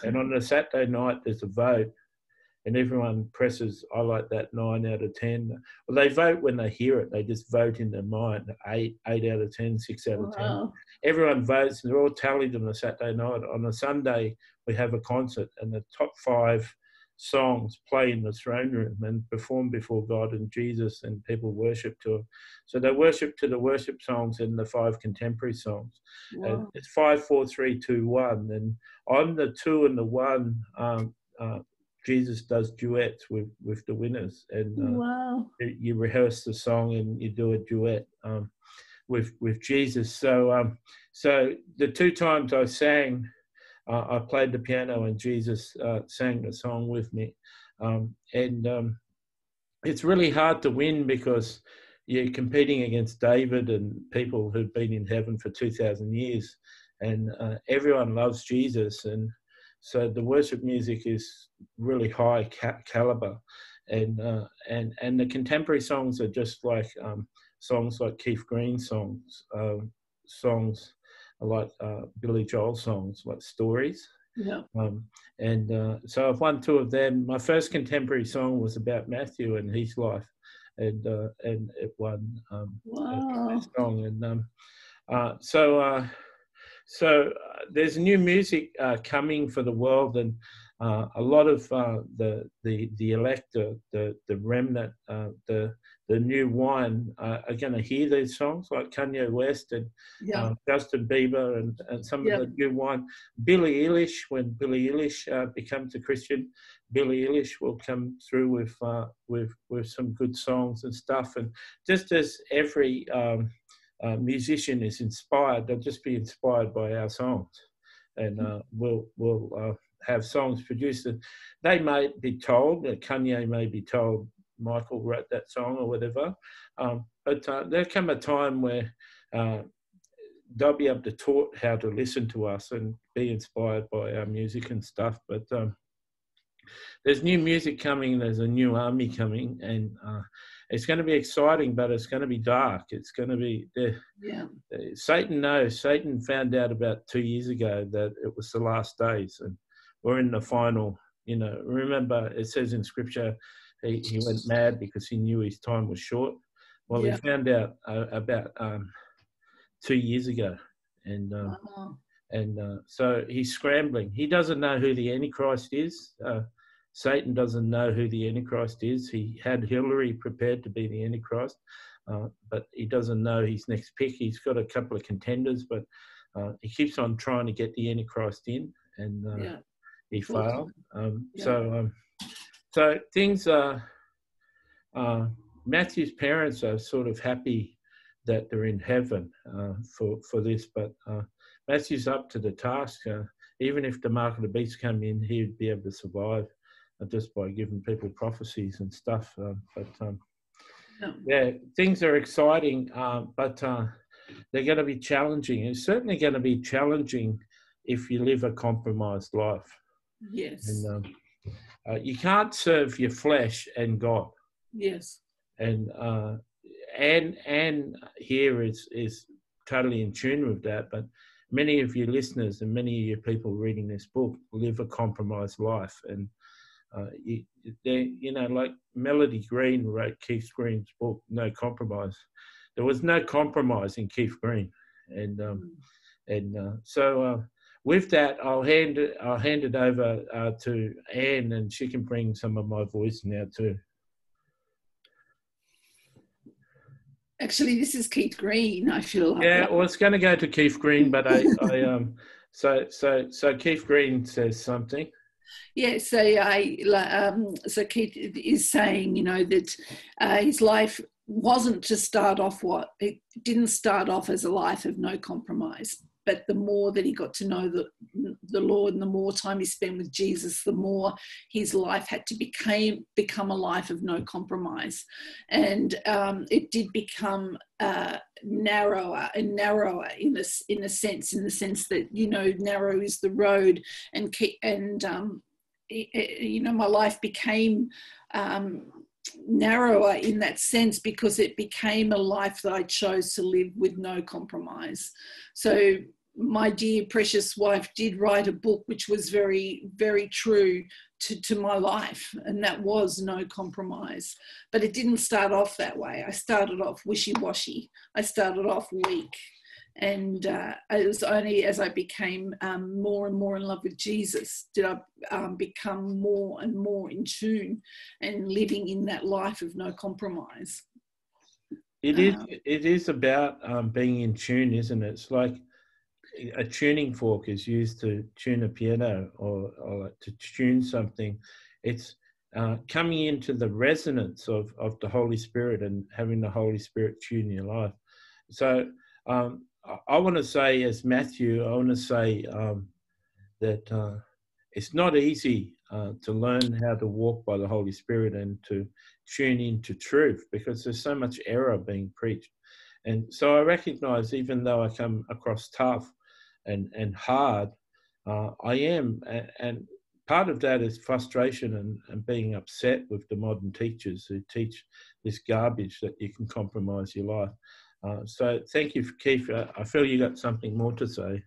And on a Saturday night, there's a vote, and everyone presses, I like that nine out of ten. Well, they vote when they hear it. They just vote in their mind, eight, eight out of ten, six out of wow. ten. Everyone votes, and they're all tallied on a Saturday night. On a Sunday, we have a concert, and the top five songs play in the throne room and perform before God and Jesus, and people worship to Him. So they worship to the worship songs and the five contemporary songs. Wow. And it's five, four, three, two, one. And on the two and the one, um, uh, Jesus does duets with, with the winners. And uh, wow. you rehearse the song and you do a duet um, with with Jesus. So um, so the two times I sang, Uh, I played the piano and Jesus uh, sang the song with me. Um, and um, it's really hard to win because you're competing against David and people who've been in heaven for two thousand years. And uh, everyone loves Jesus. And so the worship music is really high ca caliber. And, uh, and, and the contemporary songs are just like um, songs like Keith Green songs, uh, songs like uh, Billy Joel songs, like Stories. Yeah. Um, and uh, so I've won two of them. My first contemporary song was about Matthew and his life, and uh, and it won um, wow. a song. And um, uh, so uh, so uh, there's new music uh, coming for the world, and uh, a lot of uh, the the the elect, the the remnant, uh, the the new wine uh, are going to hear these songs, like Kanye West and yeah. uh, Justin Bieber and, and some yeah. of the new wine. Billie Eilish, when Billie Eilish uh, becomes a Christian, Billie Eilish will come through with, uh, with, with some good songs and stuff. And just as every um, uh, musician is inspired, they'll just be inspired by our songs. And uh, we'll... we'll uh, have songs produced, and they may be told, Kanye may be told, Michael wrote that song or whatever, um, but uh, there'll come a time where uh, they'll be able to taught how to listen to us and be inspired by our music and stuff. But um, There's new music coming. There's a new army coming, and uh, it's going to be exciting, but it's going to be dark. It's going to be yeah. Satan knows. Satan found out about two years ago that it was the last days, and we're in the final. You know, remember it says in Scripture, he, he went mad because he knew his time was short. Well, yeah. he found out uh, about um, two years ago, and. Um, uh-huh. And uh, so he's scrambling. He doesn't know who the Antichrist is. Uh, Satan doesn't know who the Antichrist is. He had Hillary prepared to be the Antichrist, uh, but he doesn't know his next pick. He's got a couple of contenders, but uh, he keeps on trying to get the Antichrist in, and uh, yeah. he failed. Um, yeah. So, um, so things are. Uh, Matthew's parents are sort of happy that they're in heaven uh, for for this, but. Uh, Matthew's up to the task. Uh, even if the Mark of the Beast came in, he would be able to survive uh, just by giving people prophecies and stuff. Uh, but, um, no. yeah, things are exciting, uh, but uh, they're going to be challenging. It's certainly going to be challenging if you live a compromised life. Yes. And, um, uh, you can't serve your flesh and God. Yes. And uh, Anne, Anne here is, is totally in tune with that, but many of your listeners and many of your people reading this book live a compromised life. And, uh, you, you know, like Melody Green wrote Keith Green's book, No Compromise. There was no compromise in Keith Green. And um, and uh, so uh, with that, I'll hand it, I'll hand it over uh, to Anne, and she can bring some of my voice now too. Actually, this is Keith Green, I feel like. Yeah, well, it's going to go to Keith Green, but I, I um, so, so, so Keith Green says something. Yeah, so I, um, so Keith is saying, you know, that uh, his life wasn't to start off what, it didn't start off as a life of no compromise, but the more that he got to know the, the Lord and the more time he spent with Jesus, the more his life had to became, become a life of no compromise. And um, it did become uh, narrower and narrower in this, in a sense, in the sense that, you know, narrow is the road, and, and um, it, it, you know, my life became um, narrower in that sense, because it became a life that I chose to live with no compromise. So my dear precious wife did write a book which was very, very true to, to my life, and that was No Compromise. But it didn't start off that way. I started off wishy-washy. I started off weak. And uh, it was only as I became um, more and more in love with Jesus did I um, become more and more in tune and living in that life of no compromise. It is, um, it is about um, being in tune, isn't it? It's like a tuning fork is used to tune a piano, or, or to tune something. It's uh, coming into the resonance of, of the Holy Spirit and having the Holy Spirit tune your life. So um, I want to say, as Matthew, I want to say um, that uh, it's not easy uh, to learn how to walk by the Holy Spirit and to tune into truth, because there's so much error being preached. And so I recognize, even though I come across tough and, and hard, uh, I am. And part of that is frustration and, and being upset with the modern teachers who teach this garbage that you can compromise your life. Uh, so thank you, Keith. Uh, I feel you got something more to say.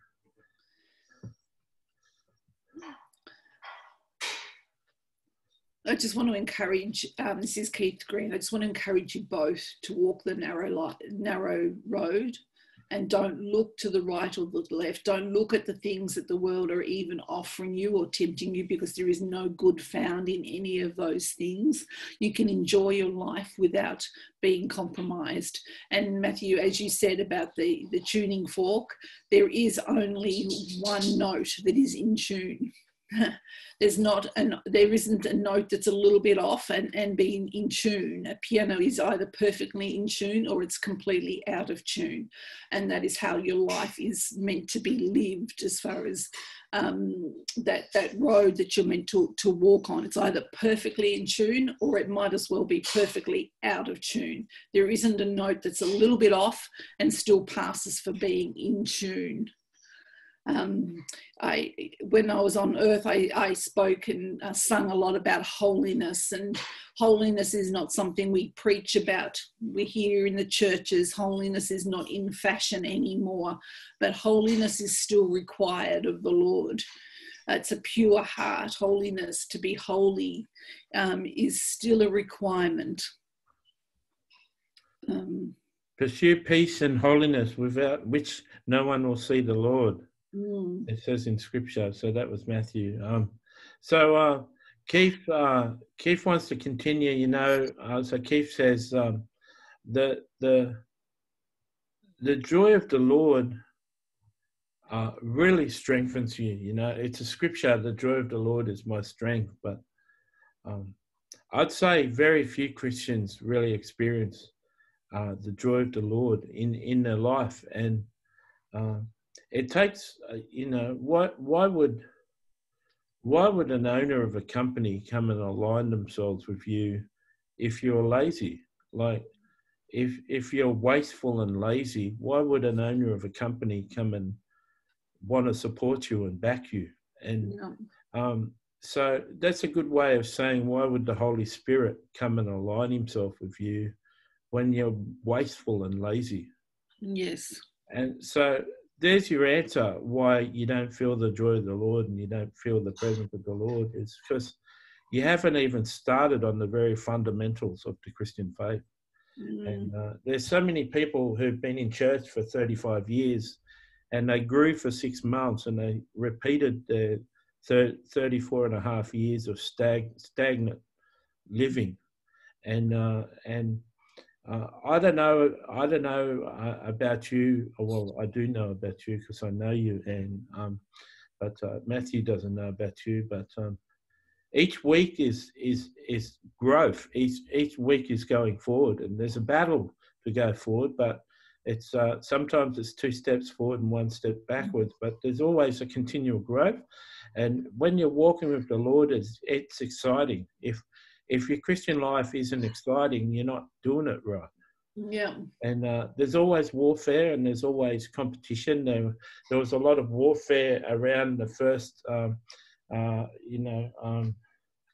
I just want to encourage, um, this is Keith Green, I just want to encourage you both to walk the narrow, light, narrow road, and don't look to the right or the left. Don't look at the things that the world are even offering you or tempting you, because there is no good found in any of those things. You can enjoy your life without being compromised. And Matthew, as you said about the, the tuning fork, there is only one note that is in tune. There's not an, there isn't a note that's a little bit off and, and being in tune. A piano is either perfectly in tune or it's completely out of tune. And that is how your life is meant to be lived, as far as um, that, that road that you're meant to, to walk on. It's either perfectly in tune or it might as well be perfectly out of tune. There isn't a note that's a little bit off and still passes for being in tune. Um, I, when I was on earth, I, I spoke and uh, sung a lot about holiness, and holiness is not something we preach about. We hear in the churches, holiness is not in fashion anymore, but holiness is still required of the Lord. It's a pure heart. Holiness, to be holy, um, is still a requirement. Um, Pursue peace and holiness, without which no one will see the Lord. Mm. It says in Scripture. So that was Matthew. Um, so uh, Keith, uh, Keith wants to continue. You know, uh, so Keith says um, the the the joy of the Lord uh, really strengthens you. You know, it's a Scripture. The joy of the Lord is my strength. But um, I'd say very few Christians really experience uh, the joy of the Lord in in their life, and uh, it takes, you know, why, why would why would an owner of a company come and align themselves with you if you're lazy? Like, if if you're wasteful and lazy, why would an owner of a company come and want to support you and back you? And yeah. um, so that's a good way of saying, why would the Holy Spirit come and align himself with you when you're wasteful and lazy? Yes. And so there's your answer why you don't feel the joy of the Lord and you don't feel the presence of the Lord. It's because you haven't even started on the very fundamentals of the Christian faith. Mm. And uh, there's so many people who've been in church for thirty-five years and they grew for six months and they repeated their thirty-four and a half years of stag stagnant living. And, uh, and, Uh, I don't know. I don't know uh, about you. Well, I do know about you because I know you, Anne. Um, but uh, Matthew doesn't know about you. But um, each week is is is growth. Each each week is going forward, and there's a battle to go forward. But it's uh, sometimes it's two steps forward and one step backwards. But there's always a continual growth, and when you're walking with the Lord, it's it's exciting. If If your Christian life isn't exciting, you're not doing it right. Yeah. And uh, there's always warfare and there's always competition. There, there was a lot of warfare around the first, um, uh, you know, um,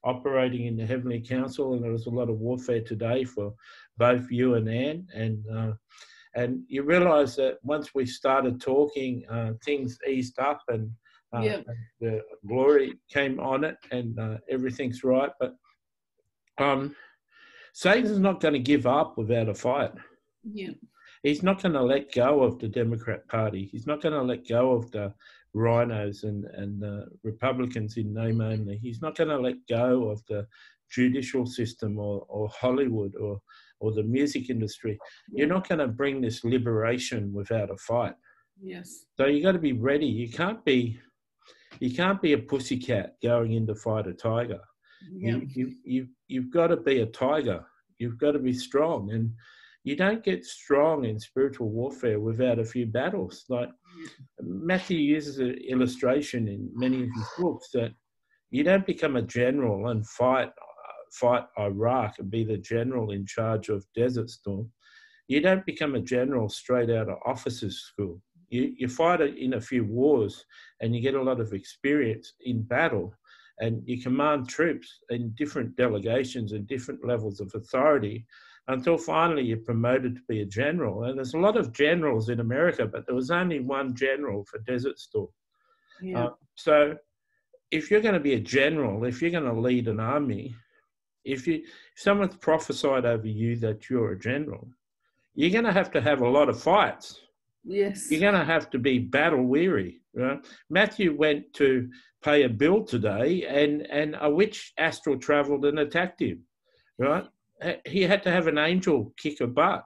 operating in the Heavenly Council, and there was a lot of warfare today for both you and Anne. And uh, and you realise that once we started talking, uh, things eased up and uh, yeah. the glory came on it, and uh, everything's right, but. Um, Satan's not going to give up without a fight. Yeah. He's not going to let go of the Democrat Party. He's not going to let go of the rhinos and, and the Republicans in name only. He's not going to let go of the judicial system or, or Hollywood or, or the music industry. Yeah. You're not going to bring this liberation without a fight. Yes. So you've got to be ready. You can't be, you can't be a pussycat going in to fight a tiger. Yeah. You, you, you, you've got to be a tiger. You've got to be strong. And you don't get strong in spiritual warfare without a few battles. Like Matthew uses an illustration in many of his books that you don't become a general and fight, fight Iraq and be the general in charge of Desert Storm. You don't become a general straight out of officers' school. You, you fight in a few wars and you get a lot of experience in battle. And you command troops in different delegations and different levels of authority until finally you're promoted to be a general. And there's a lot of generals in America, but there was only one general for Desert Storm. Yeah. Uh, so if you're going to be a general, if you're going to lead an army, if, you, if someone's prophesied over you that you're a general, you're going to have to have a lot of fights. Yes. You're going to have to be battle-weary. Right? Matthew went to pay a bill today and, and a witch astral travelled and attacked him, right? He had to have an angel kick a butt.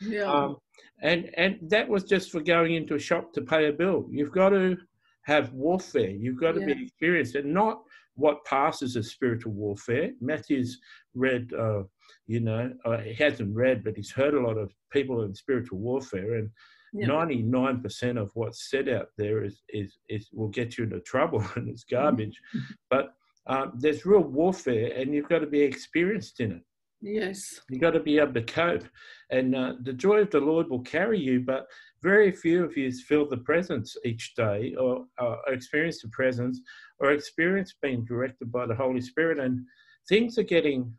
Yeah. Um, and, and that was just for going into a shop to pay a bill. You've got to have warfare. You've got to yeah. be experienced, and not what passes as spiritual warfare. Matthew's read, uh, you know, uh, he hasn't read, but he's heard a lot of people in spiritual warfare, and ninety-nine percent of what's said out there is, is, is will get you into trouble and it's garbage. But um, there's real warfare and you've got to be experienced in it. Yes. You've got to be able to cope. And uh, the joy of the Lord will carry you, but very few of you feel the presence each day or, or experience the presence or experience being directed by the Holy Spirit, and things are getting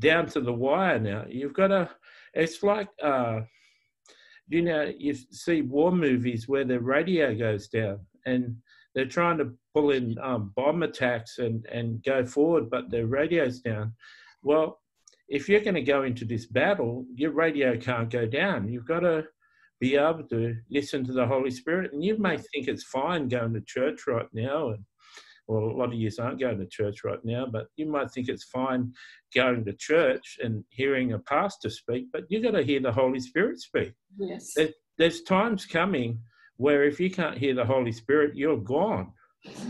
down to the wire now. You've got to, it's like, uh, you know, you see war movies where the radio goes down and they're trying to pull in um, bomb attacks and, and go forward, but their radio's down. Well, if you're going to go into this battle, your radio can't go down. You've got to be able to listen to the Holy Spirit. And you may think it's fine going to church right now. And, well, a lot of you aren't going to church right now, but you might think it's fine going to church and hearing a pastor speak, but you've got to hear the Holy Spirit speak. Yes. There, there's times coming where if you can't hear the Holy Spirit, you're gone.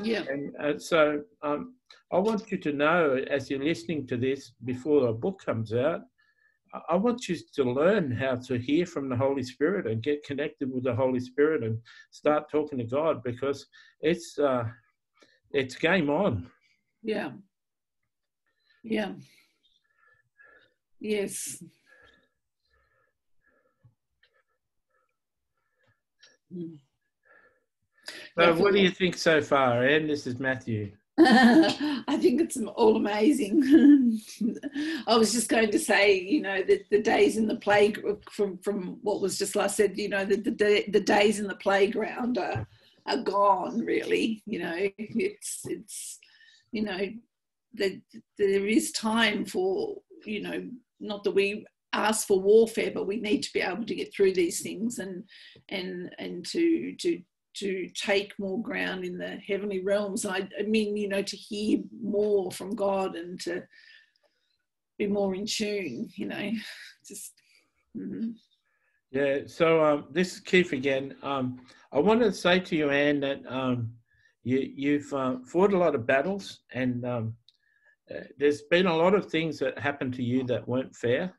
Yeah. And, and so um, I want you to know, as you're listening to this before the book comes out, I want you to learn how to hear from the Holy Spirit and get connected with the Holy Spirit and start talking to God, because it's uh, it's game on. Yeah. Yeah. Yes. Mm. So what do you think so far, Anne? This is Matthew. I think it's all amazing. I was just going to say, you know, that the days in the playground, from, from what was just last said, you know, that the, the, the days in the playground are, are gone, really. You know, it's, it's you know, that there is time for, you know, not that we ask for warfare, but we need to be able to get through these things and and and to to to take more ground in the heavenly realms. And I, I mean, you know, to hear more from God and to be more in tune, you know, just. Mm-hmm. Yeah, so um, this is Keith again. Um, I wanted to say to you, Anne, that um, you, you've uh, fought a lot of battles, and um, uh, there's been a lot of things that happened to you that weren't fair.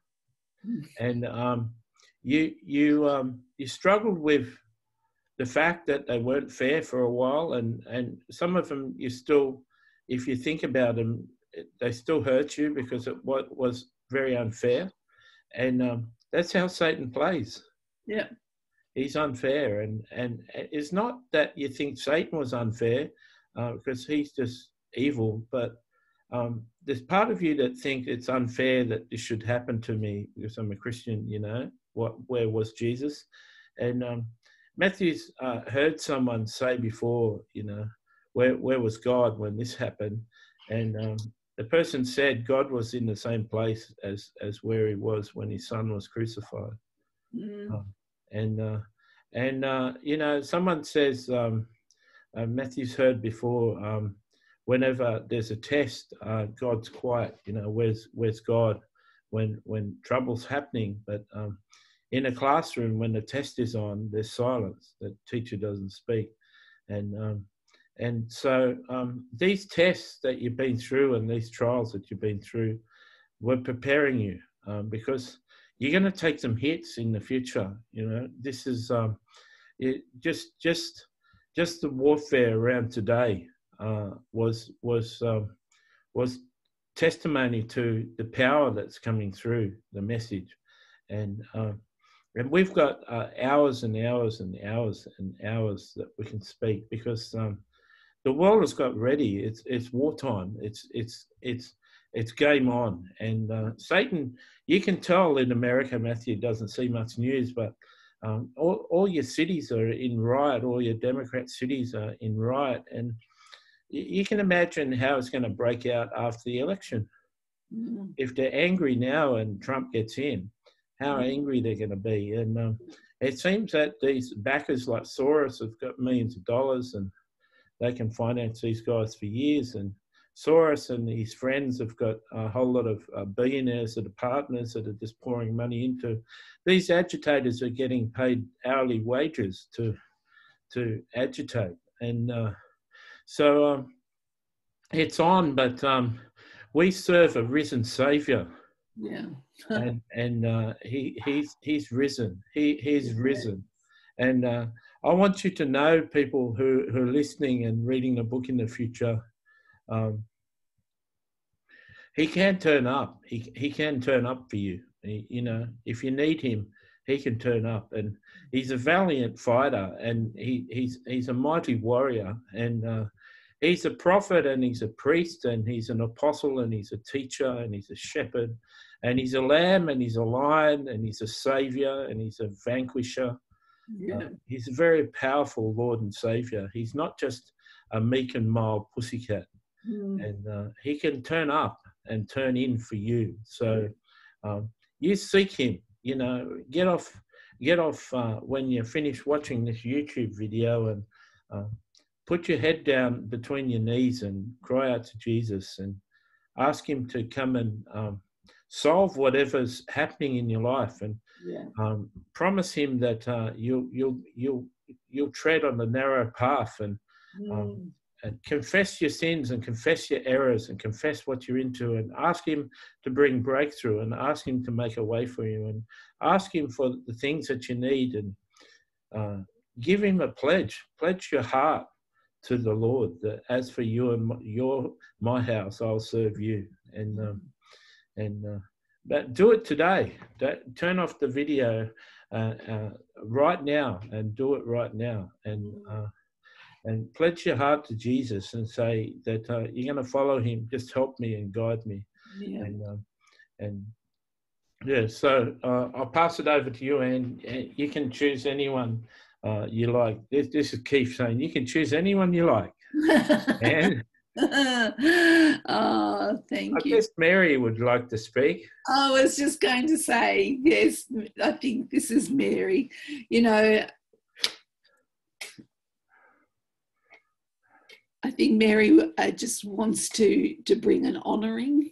And um, you you um, you struggled with the fact that they weren't fair for a while, and and some of them you still, if you think about them, they still hurt you because it was very unfair, and um, that's how Satan plays. Yeah, he's unfair, and and it's not that you think Satan was unfair uh, because he's just evil, but. Um, there's part of you that think it's unfair that this should happen to me because I'm a Christian, you know, what, where was Jesus? And um, Matthew's uh, heard someone say before, you know, where, where was God when this happened? And um, the person said God was in the same place as, as where he was when his son was crucified. Mm. Um, and, uh, and uh, you know, someone says, um, uh, Matthew's heard before, um, whenever there's a test, uh, God's quiet. You know, where's where's God when when trouble's happening? But um, in a classroom, when the test is on, there's silence. The teacher doesn't speak, and um, and so um, these tests that you've been through and these trials that you've been through were preparing you, um, because you're going to take some hits in the future. You know, this is um, it, just just just the warfare around today. Uh, was was um, was testimony to the power that's coming through the message, and um, and we've got uh, hours and hours and hours and hours that we can speak, because um, the world has got ready. It's it's wartime. It's it's it's it's game on. And uh, Satan, you can tell in America, Matthew doesn't see much news, but. Um, all, all your cities are in riot. All your Democrat cities are in riot, and you can imagine how it's going to break out after the election. Mm. If they're angry now and Trump gets in, how mm. angry they're going to be. And um, it seems that these backers like Soros have got millions of dollars, and they can finance these guys for years. And Soros and his friends have got a whole lot of uh, billionaires that are partners that are just pouring money into. These agitators are getting paid hourly wages to to agitate. And... Uh, So um, it's on, but um, we serve a risen Saviour. Yeah. and and uh, he he's he's risen. He he's yeah. risen. And uh, I want you to know, people who, who are listening and reading the book in the future, um, he can turn up. He he can turn up for you. He, you know, if you need him, he can turn up, and he's a valiant fighter, and he, he's he's a mighty warrior, and uh, he's a prophet, and he's a priest, and he's an apostle, and he's a teacher, and he's a shepherd, and he's a lamb, and he's a lion, and he's a savior, and he's a vanquisher. Yeah. Uh, he's a very powerful Lord and Savior. He's not just a meek and mild pussycat. Mm. And uh, he can turn up and turn in for you. So um, you seek him, you know, get off, get off uh, when you finish watching this YouTube video, and uh, put your head down between your knees and cry out to Jesus and ask him to come and um, solve whatever's happening in your life, and yeah. um, promise him that uh, you'll you'll you'll you'll tread on the narrow path, and, mm. um, and confess your sins and confess your errors and confess what you're into, and ask him to bring breakthrough, and ask him to make a way for you, and ask him for the things that you need, and uh, give him a pledge, pledge your heart to the Lord that as for you and my, your my house, I'll serve you, and. Um, And uh, but do it today. Don't, turn off the video uh, uh, right now, and do it right now. And uh, and pledge your heart to Jesus and say that uh, you're going to follow him. Just help me and guide me. Yeah. And um, and yeah. So uh, I'll pass it over to you, Anne. You can choose anyone uh, you like. This, this is Keith saying you can choose anyone you like. And. Oh, thank I you. I guess Mary would like to speak. I was just going to say, yes, I think this is Mary. You know, I think Mary just wants to, to bring an honouring.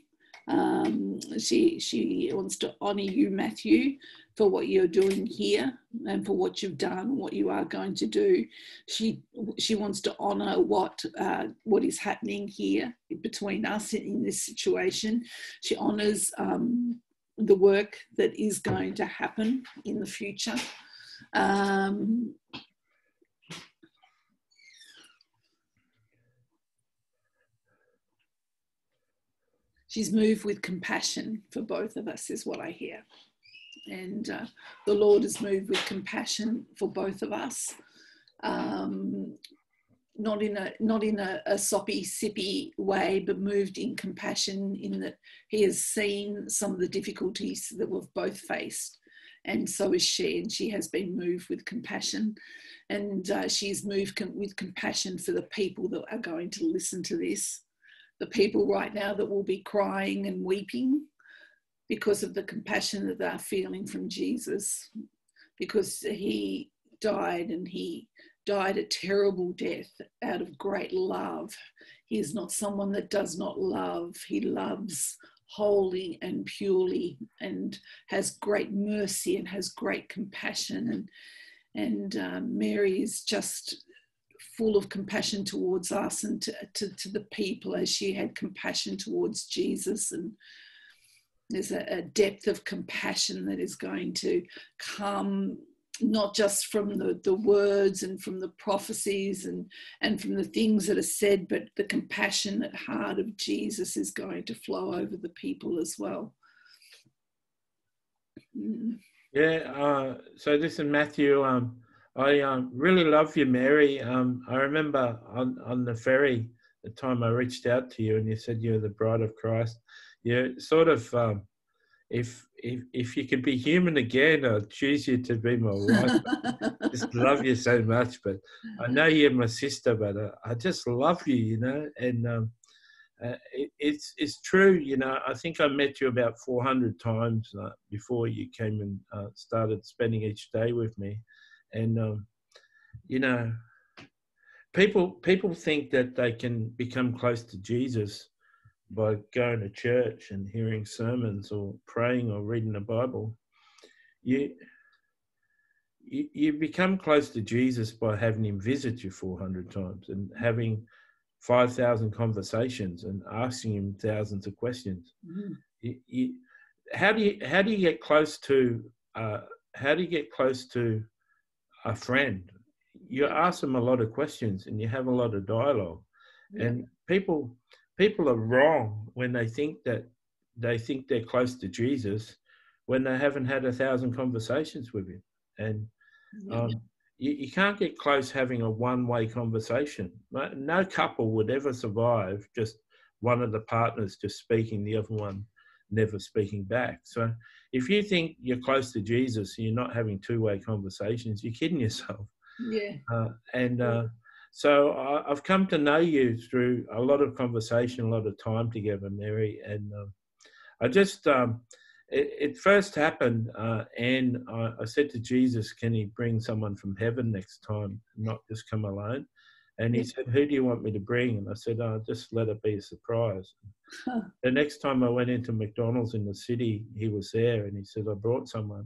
Um, she, she wants to honour you, Matthew, for what you're doing here and for what you've done, what you are going to do. She she wants to honour what uh, what is happening here between us in this situation. She honours um, the work that is going to happen in the future. Um, she's moved with compassion for both of us, is what I hear. And uh, the Lord has moved with compassion for both of us, um, not in a not in a, a soppy, sippy way, but moved in compassion in that he has seen some of the difficulties that we've both faced, and so is she, and she has been moved with compassion, and uh, she's moved com- with compassion for the people that are going to listen to this, the people right now that will be crying and weeping, because of the compassion that they're feeling from Jesus, because he died and he died a terrible death out of great love. He is not someone that does not love. He loves wholly and purely and has great mercy and has great compassion. And and um, Mary is just full of compassion towards us and to, to, to the people as she had compassion towards Jesus, and there's a depth of compassion that is going to come not just from the, the words and from the prophecies and, and from the things that are said, but the compassionate heart of Jesus is going to flow over the people as well. Yeah, uh, so this is Matthew. Um, I um, really love you, Mary. Um, I remember on, on the ferry, the time I reached out to you and you said you're the bride of Christ. Yeah, sort of. Um, if if if you could be human again, I'd choose you to be my wife. I just love you so much, but I know you're my sister. But I, I just love you, you know. And um, uh, it, it's it's true, you know. I think I met you about four hundred times uh, before you came and uh, started spending each day with me. And um, you know, people people think that they can become close to Jesus by going to church and hearing sermons or praying or reading the Bible. You, you you become close to Jesus by having him visit you four hundred times and having five thousand conversations and asking him thousands of questions. Mm-hmm. You, you, how do you how do you get close to uh, how do you get close to a friend? You ask them a lot of questions and you have a lot of dialogue. Yeah. And people. People are wrong when they think that they think they're close to Jesus when they haven't had a thousand conversations with you. And um, you, you can't get close having a one-way conversation. No, no couple would ever survive just one of the partners just speaking, the other one never speaking back. So if you think you're close to Jesus and you're not having two-way conversations, you're kidding yourself. Yeah. Uh, and uh, so I, I've come to know you through a lot of conversation, a lot of time together, Mary. And um, I just, um, it, it first happened, uh, and I, I said to Jesus, can he bring someone from heaven next time, not just come alone? And he said, who do you want me to bring? And I said, oh, just let it be a surprise. Huh. The next time I went into McDonald's in the city, he was there, and he said, I brought someone.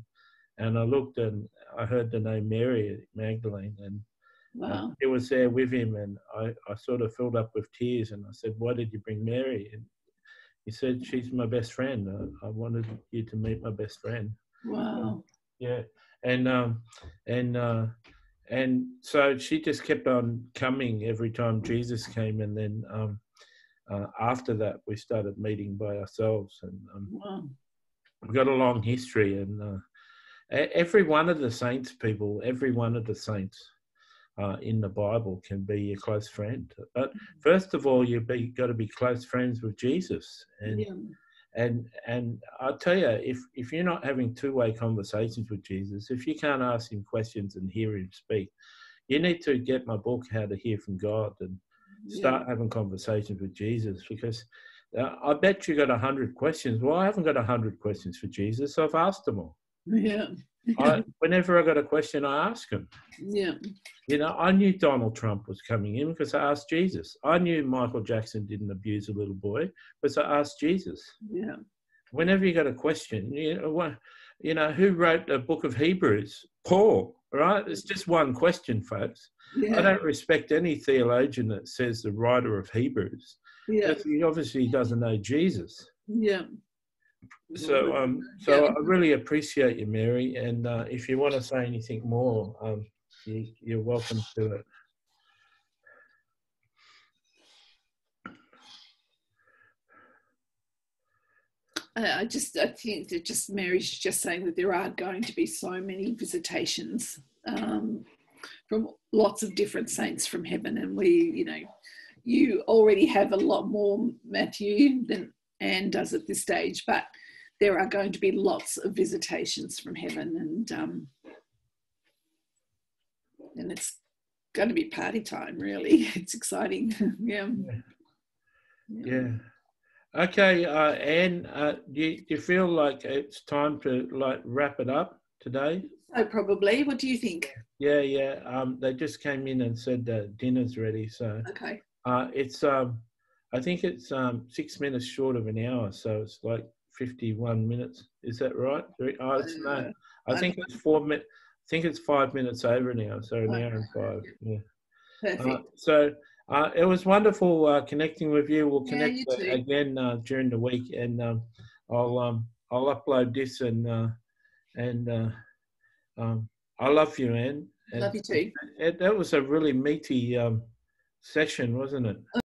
And I looked and I heard the name Mary Magdalene, and wow. uh, she was there with him. And I, I sort of filled up with tears, and I said, why did you bring Mary? And he said, she's my best friend. I, I wanted you to meet my best friend. Wow. Yeah. And, um, and, uh, And so she just kept on coming every time Jesus came. And then um, uh, after that, we started meeting by ourselves. And um, wow. we've got a long history. And uh, every one of the saints, people, every one of the saints uh, in the Bible can be your close friend. But first of all, you've got to be close friends with Jesus. And yeah. And and I'll tell you, if, if you're not having two-way conversations with Jesus, if you can't ask him questions and hear him speak, you need to get my book, How to Hear from God, and start yeah. having conversations with Jesus, because I bet you got a hundred questions. Well, I haven't got a hundred questions for Jesus, so I've asked them all. Yeah. I, whenever I got a question, I ask him. Yeah. You know, I knew Donald Trump was coming in because I asked Jesus. I knew Michael Jackson didn't abuse a little boy because I asked Jesus. Yeah. Whenever you got a question, you know, you know who wrote the book of Hebrews? Paul, right? It's just one question, folks. Yeah. I don't respect any theologian that says the writer of Hebrews. Yeah. He obviously doesn't know Jesus. Yeah. So, um, so yeah. I really appreciate you, Mary. And uh, if you want to say anything more, um, you, you're welcome to it. I just, I think that just Mary's just saying that there are going to be so many visitations um, from lots of different saints from heaven, and we, you know, you already have a lot more, Matthew, than Anne does at this stage, but there are going to be lots of visitations from heaven, and um, and it's going to be party time, really. It's exciting. yeah. yeah. Yeah. Okay, uh, Anne, uh, do, you, do you feel like it's time to like wrap it up today? Oh, probably. What do you think? Yeah, yeah. Um, they just came in and said uh, dinner's ready, so okay. Uh, it's um. I think it's um, six minutes short of an hour, so it's like fifty-one minutes. Is that right? Oh, it's, no, I think it's four minutes. I think it's five minutes over an hour, so an hour and five. Yeah. Perfect. Uh, so uh, it was wonderful uh, connecting with you. We'll connect yeah, you uh, again uh, during the week, and um, I'll um, I'll upload this, and uh, and uh, um, I love you, Anne. And love you too. It, that was a really meaty um, session, wasn't it?